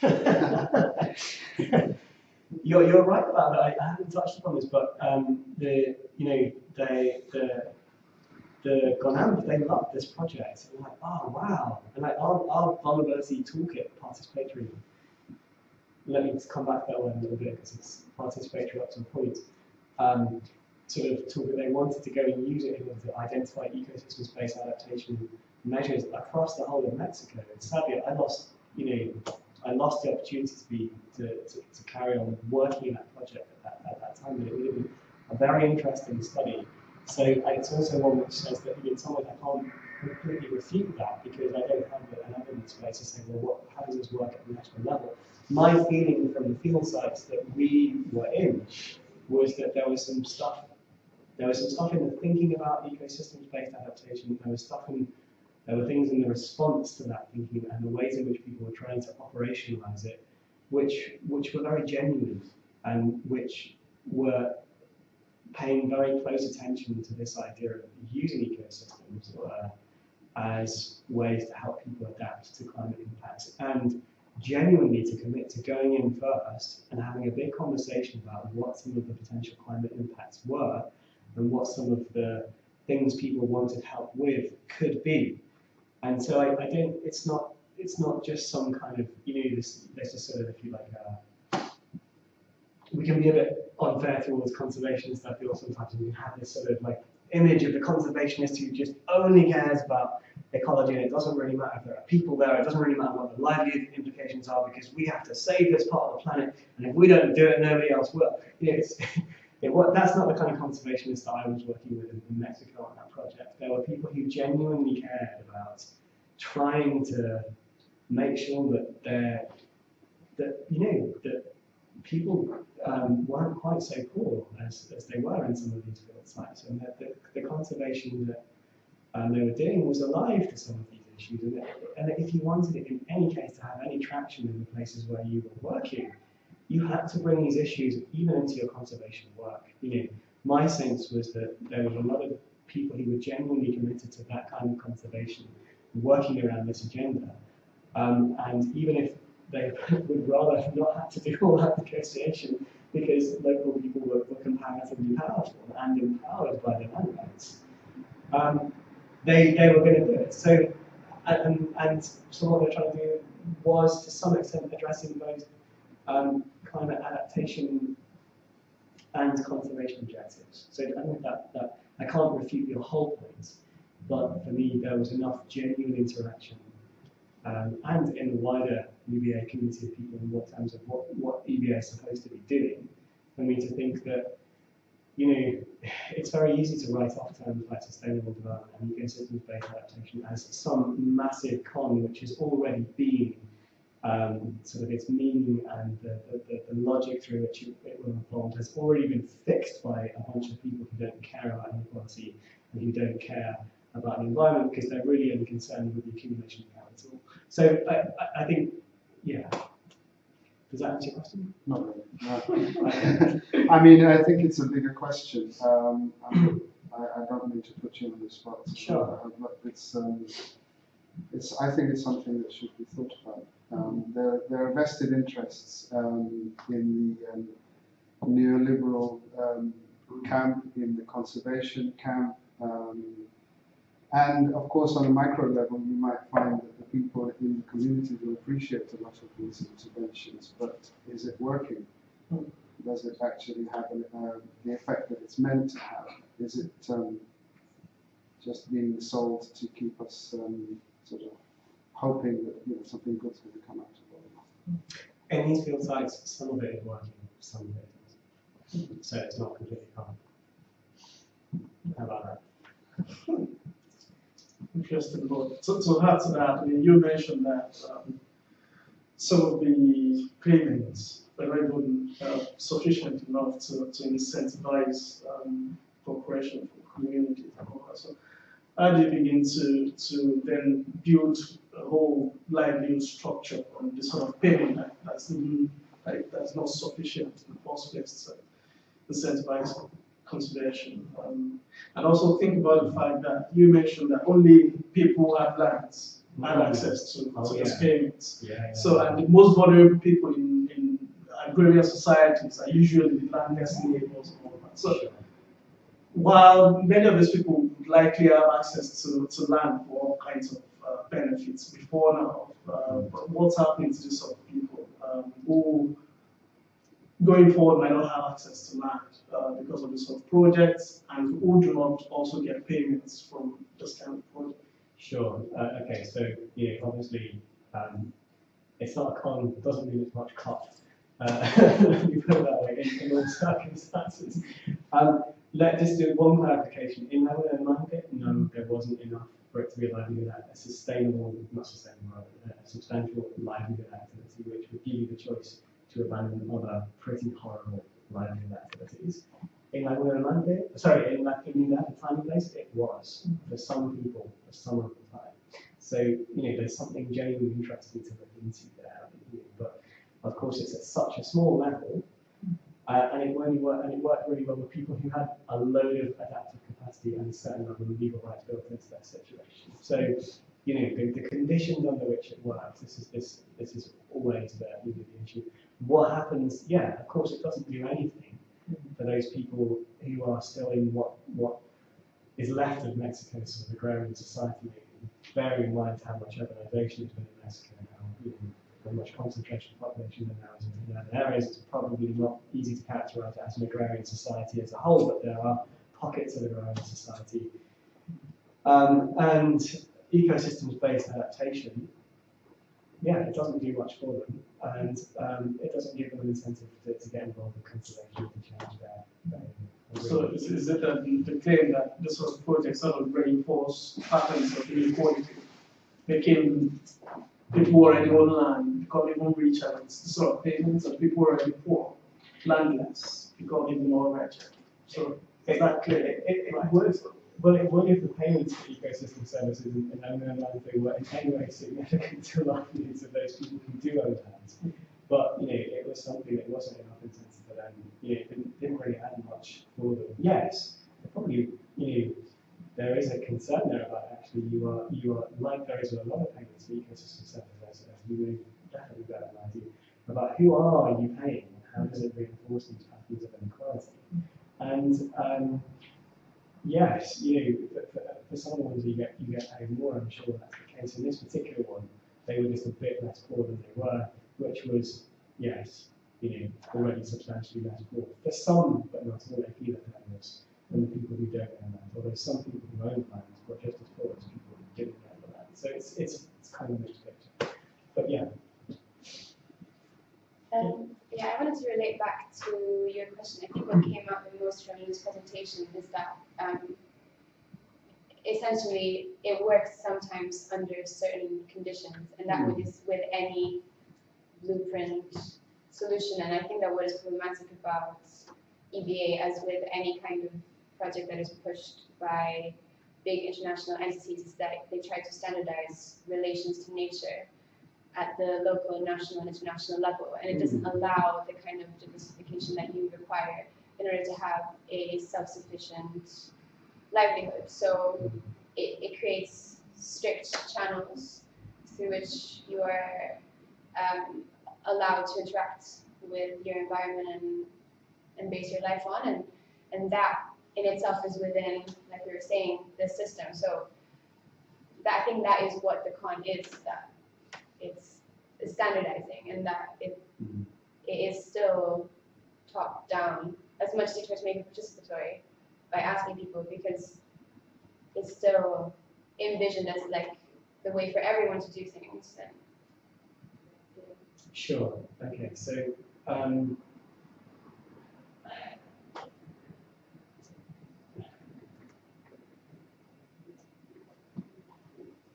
a con? Yeah. You're, you're right about that. I haven't touched upon this, but um, the you know they the the GONAMP, they love this project. And like, oh wow, and like our, our vulnerability toolkit, participatory. Let me just come back to that one a little bit because it's participatory up to a point. Um, sort of toolkit they wanted to go and use it in order to identify ecosystems-based adaptation measures across the whole of Mexico. And sadly, I lost you know. I lost the opportunity to be to, to, to carry on working in that project at that, at that time, but it would have been a very interesting study. So it's also one which says that in some way I can't completely refute that because I don't have an evidence base to say, well, what, how does this work at the national level? My feeling from the field sites that we were in was that there was some stuff, there was some stuff in the thinking about ecosystems-based adaptation. There was stuff in There were things in the response to that thinking and the ways in which people were trying to operationalize it, which which were very genuine and which were paying very close attention to this idea of using ecosystems uh, as ways to help people adapt to climate impacts and genuinely to commit to going in first and having a big conversation about what some of the potential climate impacts were and what some of the things people wanted help with could be. And so I, I don't. It's not. It's not just some kind of you know. This. There's just sort of if you like. Uh, we can be a bit unfair towards conservationists. I feel sometimes we can have this sort of like image of the conservationist who just only cares about ecology, and it doesn't really matter if there are people there. It doesn't really matter what the livelihood implications are because we have to save this part of the planet, and if we don't do it, nobody else will. You know, it's, it, what, that's not the kind of conservationist that I was working with in, in Mexico on that project. There were people who genuinely cared about trying to make sure that they're, that you know that people um, weren't quite so poor as, as they were in some of these field sites, and that the, the conservation that um, they were doing was alive to some of these issues, and that, and that if you wanted it in any case to have any traction in the places where you were working, you had to bring these issues even into your conservation work. You know, my sense was that there were a lot of people who were genuinely committed to that kind of conservation, working around this agenda, um, and even if they would rather have not had to do all that negotiation, because local people were, were comparatively powerful and empowered by their land rights, um, they they were going to do it. So, and, and so what they're trying to do was, to some extent, addressing those um, climate adaptation and conservation objectives. So I think that, that I can't refute your whole point. But for me, there was enough genuine interaction, um, and in the wider E B A community of people, in what terms of what, what E B A is supposed to be doing, for me to think that, you know, it's very easy to write off terms like sustainable development and ecosystem-based adaptation as some massive con, which is already being um, sort of its meaning and the, the, the logic through which it will unfold has already been fixed by a bunch of people who don't care about inequality and who don't care about the environment because they're really only concerned with the accumulation of capital. So I, I think, yeah. Does that answer your question? Not really. No. I, I mean, I think it's a bigger question. Um, I, I don't mean to put you on the spot. Sure. But it's, um, it's, I think it's something that should be thought about. Um, there, there are vested interests um, in the um, neoliberal um, camp, in the conservation camp. Um, And of course, on a micro level, you might find that the people in the community will appreciate a lot of these interventions, but is it working? Does it actually have an, uh, the effect that it's meant to have? Is it um, just being sold to keep us um, sort of hoping that you know something good's going to come out of it? In these field sites, some of it is working, some of it isn't. So it's not completely common. How about that? Interesting. But to, to add to that, I mean, you mentioned that um, some of the payments were even uh, sufficient enough to, to incentivize um, cooperation for communities and all that. So how do you begin to, to then build a whole livelihood structure on this sort of payment that, that's, like, that's not sufficient in the first place to incentivize conservation? Um, and also think about the fact that you mentioned that only people who have lands have mm-hmm. access to, oh, to yeah. those payments. Yeah, yeah, so, yeah. And the most vulnerable people in, in agrarian societies are usually the landless neighbors and all that. So while many of these people would likely have access to, to land for all kinds of uh, benefits before now, uh, but what's happening to these sort of people um, who going forward might not have access to land uh, because of these sort of projects, and who do not also get payments from this kind of project? Sure. Uh, okay. So yeah, obviously um, it's not a con. Doesn't mean it's much cost. Uh, you put it that way in, in all circumstances. Um, let just do one clarification. In Laguna del Monte, no, there wasn't enough for it to be a livelihood, a sustainable, not sustainable, a substantial livelihood activity, which would give you the choice to abandon other pretty horrible livelihood activities. In Laguna del Monte, sorry, in La Trinidad, the tiny place, it was for some people, for some of the time. So you know, there's something genuinely interesting to look into there, but of course, it's at such a small level. Uh, and, it really worked, and it worked really well with people who had a load of adaptive capacity and a certain level of legal rights built into their situation. So, you know, the, the conditions under which it works, this is this this is always the, you know, the issue. What happens, yeah, of course it doesn't do anything for those people who are still in what what is left of Mexico's sort of agrarian society, bearing in mind how much urbanization has been in Mexico now. You know, How much concentration of population there now is in urban areas, it's probably not easy to characterize as an agrarian society as a whole, but there are pockets of agrarian society. Um, and ecosystems-based adaptation, yeah, it doesn't do much for them, and um, it doesn't give them an incentive to, to get involved in conservation and change their, their So is, is it a, the claim that this sort of project sort of reinforce patterns of inequality, making people already on land become even richer, and it's the sort of payments that people already poor, landless, become even more richer. So is that clear? It, it, it right. would, but it would if the payments for ecosystem services and own land were in any way significant to the livelihoods of those people who do own land. But you know, it was something that wasn't enough incentive for them. You know, it didn't, didn't really add much for them. Yes, probably you know, there is a concern there about actually you are you are like there is with a lot of payments for ecosystem services, as you would definitely better than I do, about who are you paying and how does it reinforce these patterns of inequality. And um, yes, you know, for, for some of the ones you get you get paid more, I'm sure that's the case. In this particular one, they were just a bit less poor than they were, which was yes, you know, already substantially less poor. For some, but not all, they feel like this. And the people who don't own land, although some people who own land were just as poor as people who didn't own the land. So it's it's it's kind of a mixed picture. But yeah. Um, yeah, I wanted to relate back to your question. I think what came up the most from this presentation is that um, essentially it works sometimes under certain conditions, and that mm. is with any blueprint solution. And I think that what is problematic about E B A, as with any kind of project that is pushed by big international entities, is that they try to standardize relations to nature at the local, national, and international level, and it doesn't allow the kind of diversification that you require in order to have a self-sufficient livelihood. So it, it creates strict channels through which you are um, allowed to interact with your environment and and base your life on, and and that in itself is within, like we were saying, the system. So that, I think that is what the con is, that it's standardizing, and that it, mm-hmm. it is still top down as much as you try to make it participatory by asking people, because it's still envisioned as like the way for everyone to do things. And, you know. Sure. Okay. So. Um,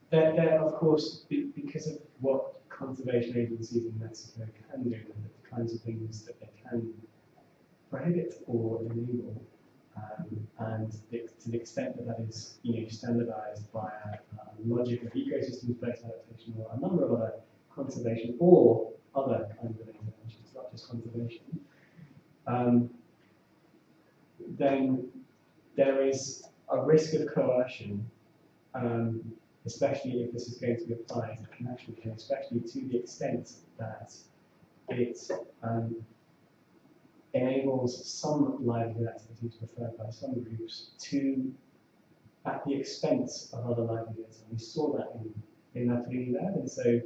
They're, they're, of course, be, because of what conservation agencies in Mexico can do, and the kinds of things that they can prohibit or enable, um, and the, to the extent that that is, you know, standardised by a, a logic of ecosystems-based adaptation or a number of other conservation or other kinds of interventions, not just conservation, um, then there is a risk of coercion. Um, Especially if this is going to be applied internationally, and especially to the extent that it um, enables some livelihood activity to be preferred by some groups to at the expense of other livelihoods. And we saw that in, in La Trinidad, and so,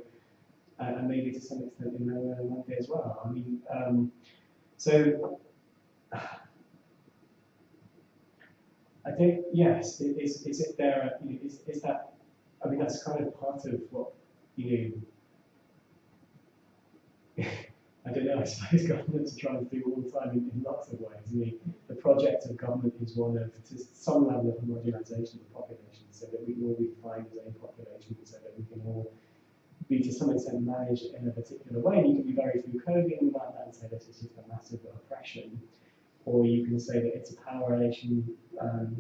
uh, and maybe to some extent in Laguna del Monte as well. I mean, um, so, I think, yes, is, is it there, you know, is, is that, I mean, that's kind of part of what, you know, I don't know, I suppose governments are trying to do all the time in, in lots of ways. I mean, the project of government is one of, to some level, of homogenization of the population, so that we can all be defined as a population, so that we can all be to some extent managed in a particular way. And you can be very Foucauldian about that and say this is just a massive oppression, or you can say that it's a power relation um,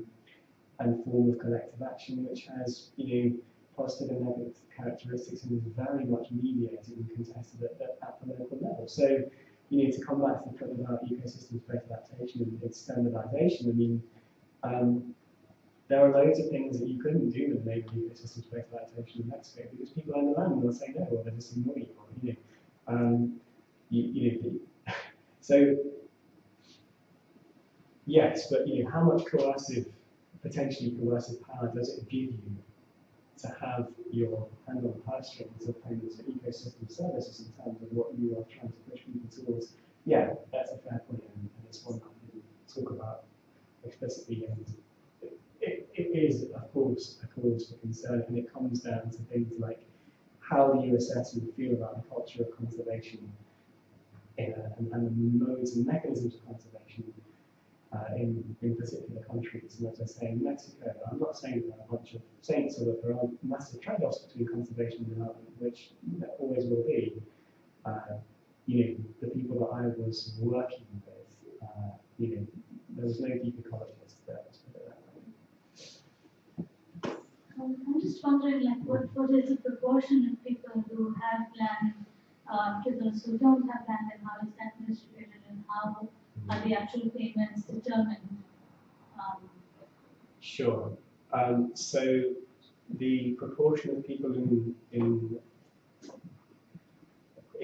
and form of collective action, which has, you know, positive and negative characteristics and is very much mediated and contested at, at, at the local level. So, you know, to come back to the point about ecosystem-based adaptation and standardisation, I mean, um, there are loads of things that you couldn't do with native ecosystem-based adaptation in Mexico because people on the land will say no, or they'll just ignore you, or, you know, um, you, you know, so yes, but you know, how much coercive, potentially coercive power does it give you to have your hand on the purse strings of payments for ecosystem services in terms of what you are trying to push people towards? Yeah, that's a fair point, and it's one that we talk about explicitly. And it, it, it is, of course, a cause for concern, and it comes down to things like how do you assess and feel about the culture of conservation in a, and, and the modes and mechanisms of conservation Uh, in, in particular countries. And as I say, in Mexico, I'm not saying that there are a bunch of saints or that there are massive trade-offs between conservation and development, which there always will be. Uh, you know, the people that I was working with, uh, you know, there was no deep ecologist there. Um, I'm just wondering, like, what, what is the proportion of people who have land uh, to those who don't have land, and how is that distributed, and how are the actual payments determined? Um, sure. Um, so the proportion of people in in,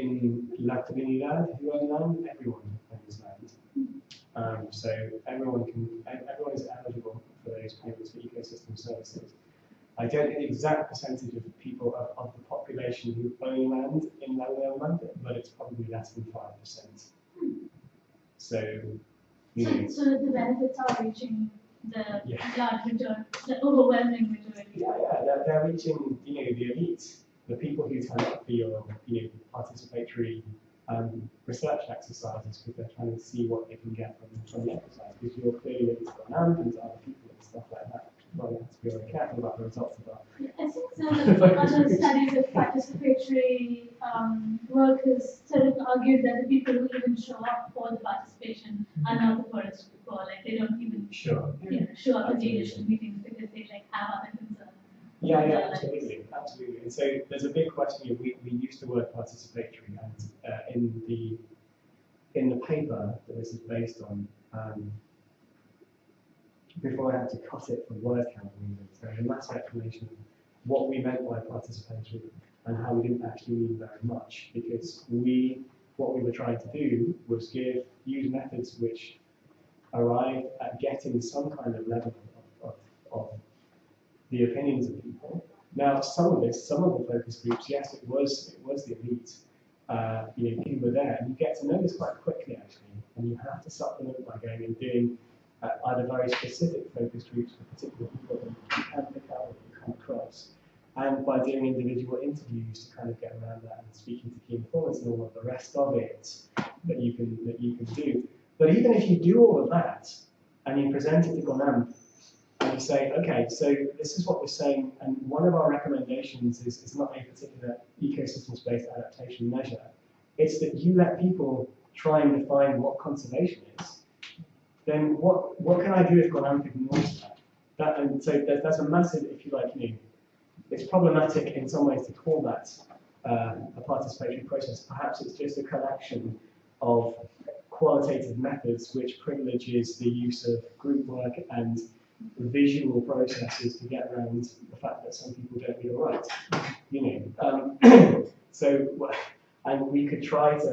in La Trinidad who own land, everyone owns land. Um, so everyone can, everyone is eligible for those payments for ecosystem services. I don't know the exact percentage of people of, of the population who own land in Laguna del Monte, but it's probably less than five percent. So, you so, know, so the benefits are reaching the yeah. large return, the overwhelming majority. Yeah, yeah, they're, they're reaching, you know, the elite, the people who turn up for your, you know, participatory um, research exercises because they're trying to see what they can get from, from the exercise. Because you're clearly able to GONAMP and to other people and stuff like that. Well, you have to be very careful about the results of that. Yeah, I think some other studies of participatory um, work has sort of argued that the people who even show up for the participation mm-hmm. are not the poorest people. Like they don't even sure. you know, show up at the initial meetings because they like have other concerns. Yeah, yeah, yeah, absolutely, absolutely. And so there's a big question. We we used the word participatory, and uh, in the in the paper that this is based on. Um, before I had to cut it for word count reasons, there was a mass explanation of what we meant by participatory and how we didn't actually mean very much, because we, what we were trying to do was give, use methods which arrived at getting some kind of level of, of, of the opinions of people. Now, some of this, some of the focus groups, yes, it was, it was the elite, uh, you know, who were there, and you get to know this quite quickly, actually, and you have to supplement by going and doing Uh, either very specific focus groups for particular people that you can pick out or you come across, and by doing individual interviews to kind of get around that and speaking to key informants and all of the rest of it that you can that you can do. But even if you do all of that and you present it to GONAMP and you say, okay, so this is what we're saying, and one of our recommendations is it's not a particular ecosystems-based adaptation measure. It's that you let people try and define what conservation is. Then what what can I do if GONAMP ignores that? That and so there's, that's a massive, if you like, you know, it's problematic in some ways to call that uh, a participatory process. Perhaps it's just a collection of qualitative methods which privileges the use of group work and visual processes to get around the fact that some people don't read or write. You know, um, so and we could try to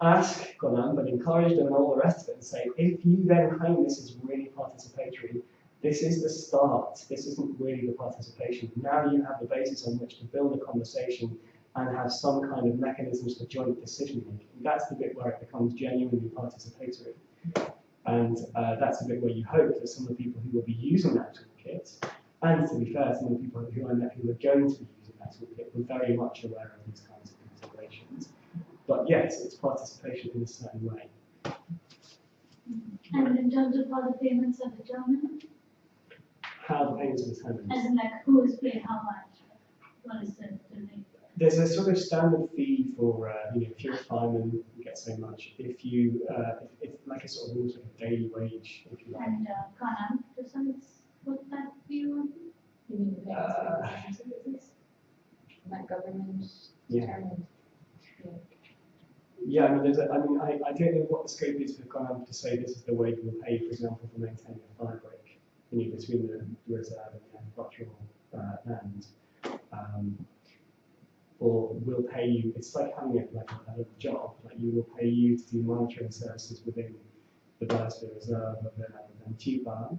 ask GONAMP, but encourage them and all the rest of it and say, if you then claim this is really participatory, this is the start. This isn't really the participation. Now you have the basis on which to build a conversation and have some kind of mechanisms for joint decision making. That's the bit where it becomes genuinely participatory. And uh, that's the bit where you hope that some of the people who will be using that toolkit, and to be fair, some of the people who I met who are going to be using that toolkit were very much aware of these kinds of considerations. But yes, it's participation in a certain way. And in terms of how the payments are determined? How the payments are determined? As in, like, who is paying how much? What is the rate? There's a sort of standard fee for, uh, you know, if you're a fireman, you get so much. If you, uh, if, if, like a sort of almost like a daily wage, if you like. And uh, Kanan, does that put that view on? You mean the payments for that government determined? Yeah. Yeah, I mean, there's a, I, mean I, I don't know what the scope is for GONAMP to say this is the way you will pay, for example, for maintaining a fire break, you know, between the reserve and the agricultural uh, land, um, or will pay you. It's like having a, like a, a job, like you will pay you to do monitoring services within the biosphere reserve of the Chipa,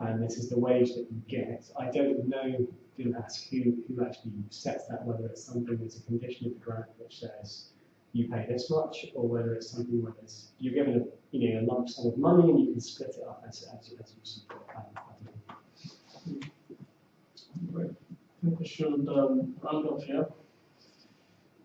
and this is the wage that you get. I don't know. Didn't ask who who actually sets that. Whether it's something that's a condition of the grant which says you pay this much, or whether it's something where it's, you're given a, you know, a lump sum of money and you can split it up as as, as you support that. Right. I think we should um, round off here.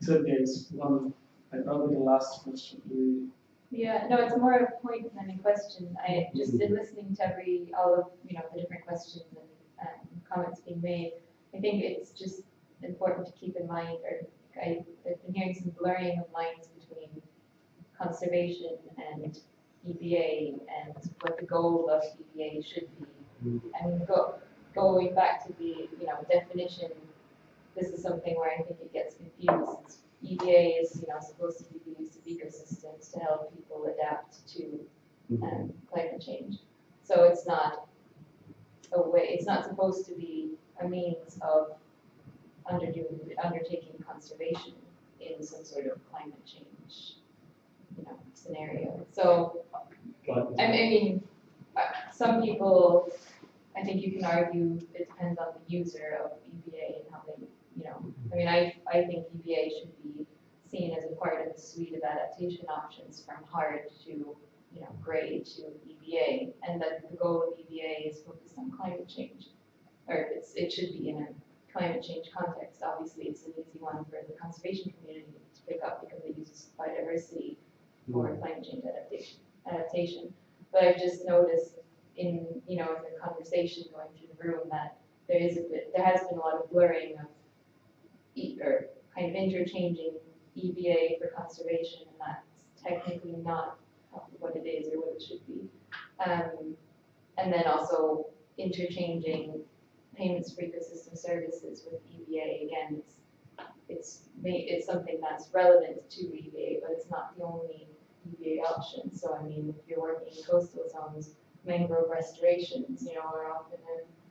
So there's one, I probably the last question. Yeah, no, it's more a point than a question. I just in listening to every all of you know the different questions and um, comments being made, I think it's just important to keep in mind, or I, I've been hearing some blurring of lines between conservation and E B A and what the goal of E B A should be. Mm-hmm. I mean, go, going back to the you know definition, this is something where I think it gets confused. E B A is you know supposed to be the use of ecosystems to help people adapt to um, climate change. So it's not a way. It's not supposed to be a means of undertaking conservation in some sort of climate change, you know, scenario. So, I mean, some people, I think you can argue it depends on the user of E B A and how they, you know, I mean, I I think E B A should be seen as a part of the suite of adaptation options from hard to, you know, grey to E B A, and that the goal of E B A is focused on climate change, or it's it should be in a climate change context. Obviously, it's an easy one for the conservation community to pick up because it uses biodiversity for climate change adaptation. Adaptation, but I've just noticed in you know in the conversation going through the room that there is a bit, there has been a lot of blurring of e or kind of interchanging E B A for conservation, and that's technically not what it is or what it should be, um, and then also interchanging payments for ecosystem services with E B A. Again, it's it's it's something that's relevant to E B A, but it's not the only E B A option. So I mean, if you're working in coastal zones, mangrove restorations, you know, are often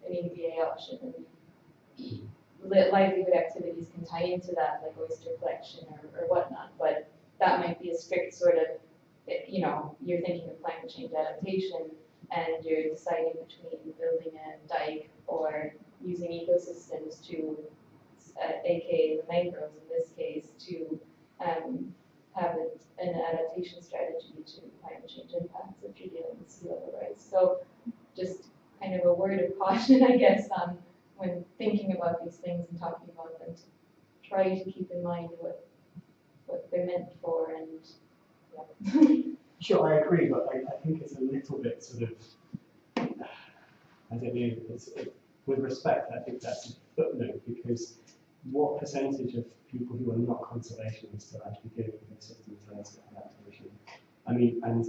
an E B A option, and livelihood activities can tie into that, like oyster collection or, or whatnot. But that might be a strict sort of, you know, you're thinking of climate change adaptation, and you're deciding between building a dike or using ecosystems to, uh, aka the mangroves in this case, to um, have a, an adaptation strategy to climate change impacts if you're dealing with sea level rise. So just kind of a word of caution, I guess, on when thinking about these things and talking about them, to try to keep in mind what, what they're meant for. And yeah. Sure, I agree, but I, I think it's a little bit sort of, I don't know, it's, it, with respect, I think that's a footnote, because what percentage of people who are not conservationists are actually doing ecosystem services adaptation? I mean, and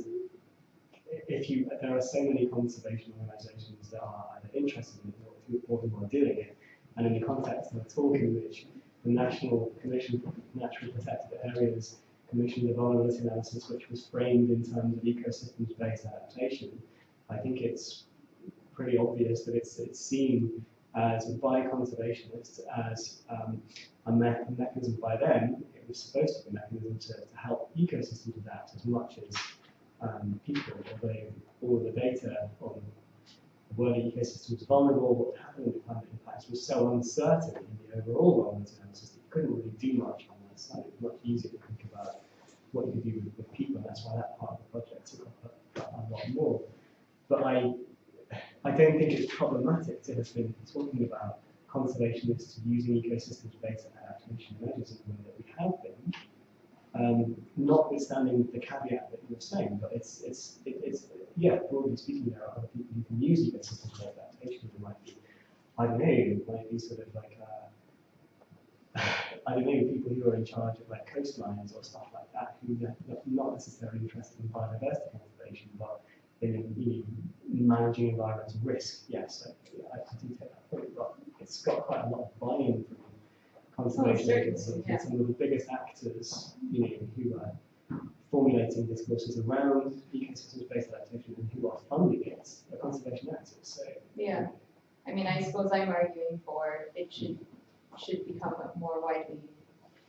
if you, there are so many conservation organisations that are either interested in it or who are doing it, and in the context of the talk in which the National Commission for Natural Protected Areas commissioned a vulnerability analysis which was framed in terms of ecosystems-based adaptation, I think it's pretty obvious that it's, it's seen as by conservationists as um, a me mechanism by them. It was supposed to be a mechanism to, to help ecosystems adapt as much as um, people, although all of the data on were the ecosystems vulnerable, what happened in the climate impacts was so uncertain in the overall world analysis that you couldn't really do much on that side. It was much easier to think about what you could do with, with people, and that's why that part of the project took up a, a lot more. But I, I don't think it's problematic to have been talking about conservationists using ecosystems data and adaptation measures in the way that we have been, um, notwithstanding the caveat that you were saying, but it's, it's, it, it's yeah, broadly speaking, there are other people who can use ecosystems for adaptation. It might be, I don't know, it might be sort of like, uh, I don't know, people who are in charge of like coastlines or stuff like that, who are not necessarily interested in biodiversity conservation, but in, in managing environmental risk. Yes, I, I do take that point, but it's got quite a lot of buy-in from conservation agencies, and some of the biggest actors, you know, who are formulating discourses around ecosystems-based adaptation and who are funding it, the conservation actors. So yeah, I mean, I suppose I'm arguing for it should should become a more widely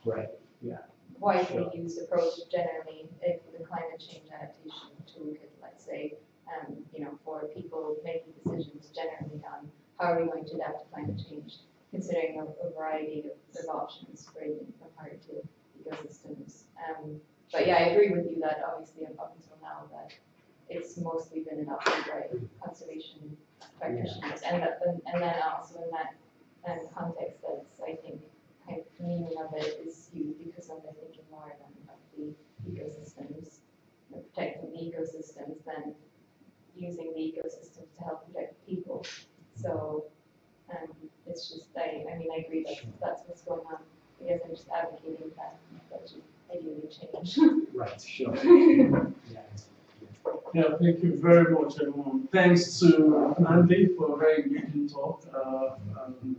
right, yeah, widely sure. used approach generally if the climate change adaptation toolkit, let's say, um, you know, for people making decisions generally on how are we going to adapt to climate change, considering a, a variety of, of options, ranging from hard to ecosystems. Um, But yeah, I agree with you that obviously up until now that it's mostly been adopted by conservation practitioners, yeah. and that, and then also in that um, context, that's I think kind of the meaning of it is skewed because when they're thinking more about the ecosystems, the protecting the ecosystems, than using the ecosystems to help protect people. So um, it's just I, I mean I agree that that's what's going on. I guess I'm just advocating that that you. Change. Right, sure. Yeah. Yeah, thank you very much, everyone. Thanks to Andy for a very engaging talk. Uh, and,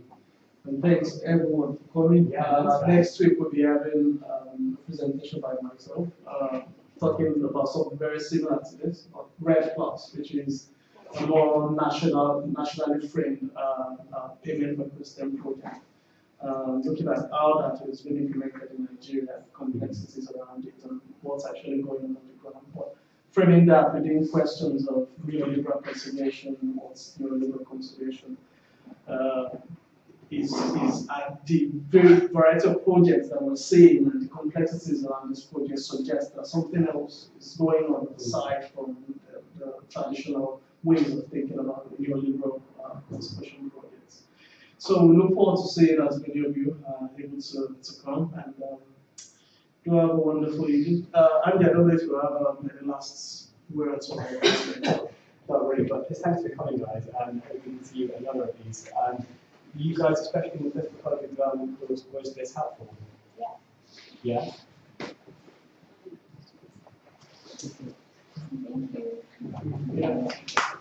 and thanks, everyone, for coming. Yeah, uh, right. Next week, we'll be having um, a presentation by myself uh, talking about something very similar to this, red flags, which is a more national, nationally framed uh, uh, payment for STEM project. Um, looking at how that is being implemented in Nigeria, complexities around it, and what's actually going on on the ground. But framing that within questions of neoliberal conservation, what's neoliberal conservation, uh, is, is at the very variety of projects that we're seeing, and the complexities around this project suggest that something else is going on aside from the, the traditional ways of thinking about the neoliberal uh, conservation project. So we look forward to seeing as many of you are able to, to come, and um, do have a wonderful evening. Uh, Andy, I don't know if you have um, any last words or anything. Not really, but thanks for coming, guys, and hoping to see another of these. And um, you guys, especially in the political public development course, was this helpful? Yeah. Yeah. Thank you. Yeah.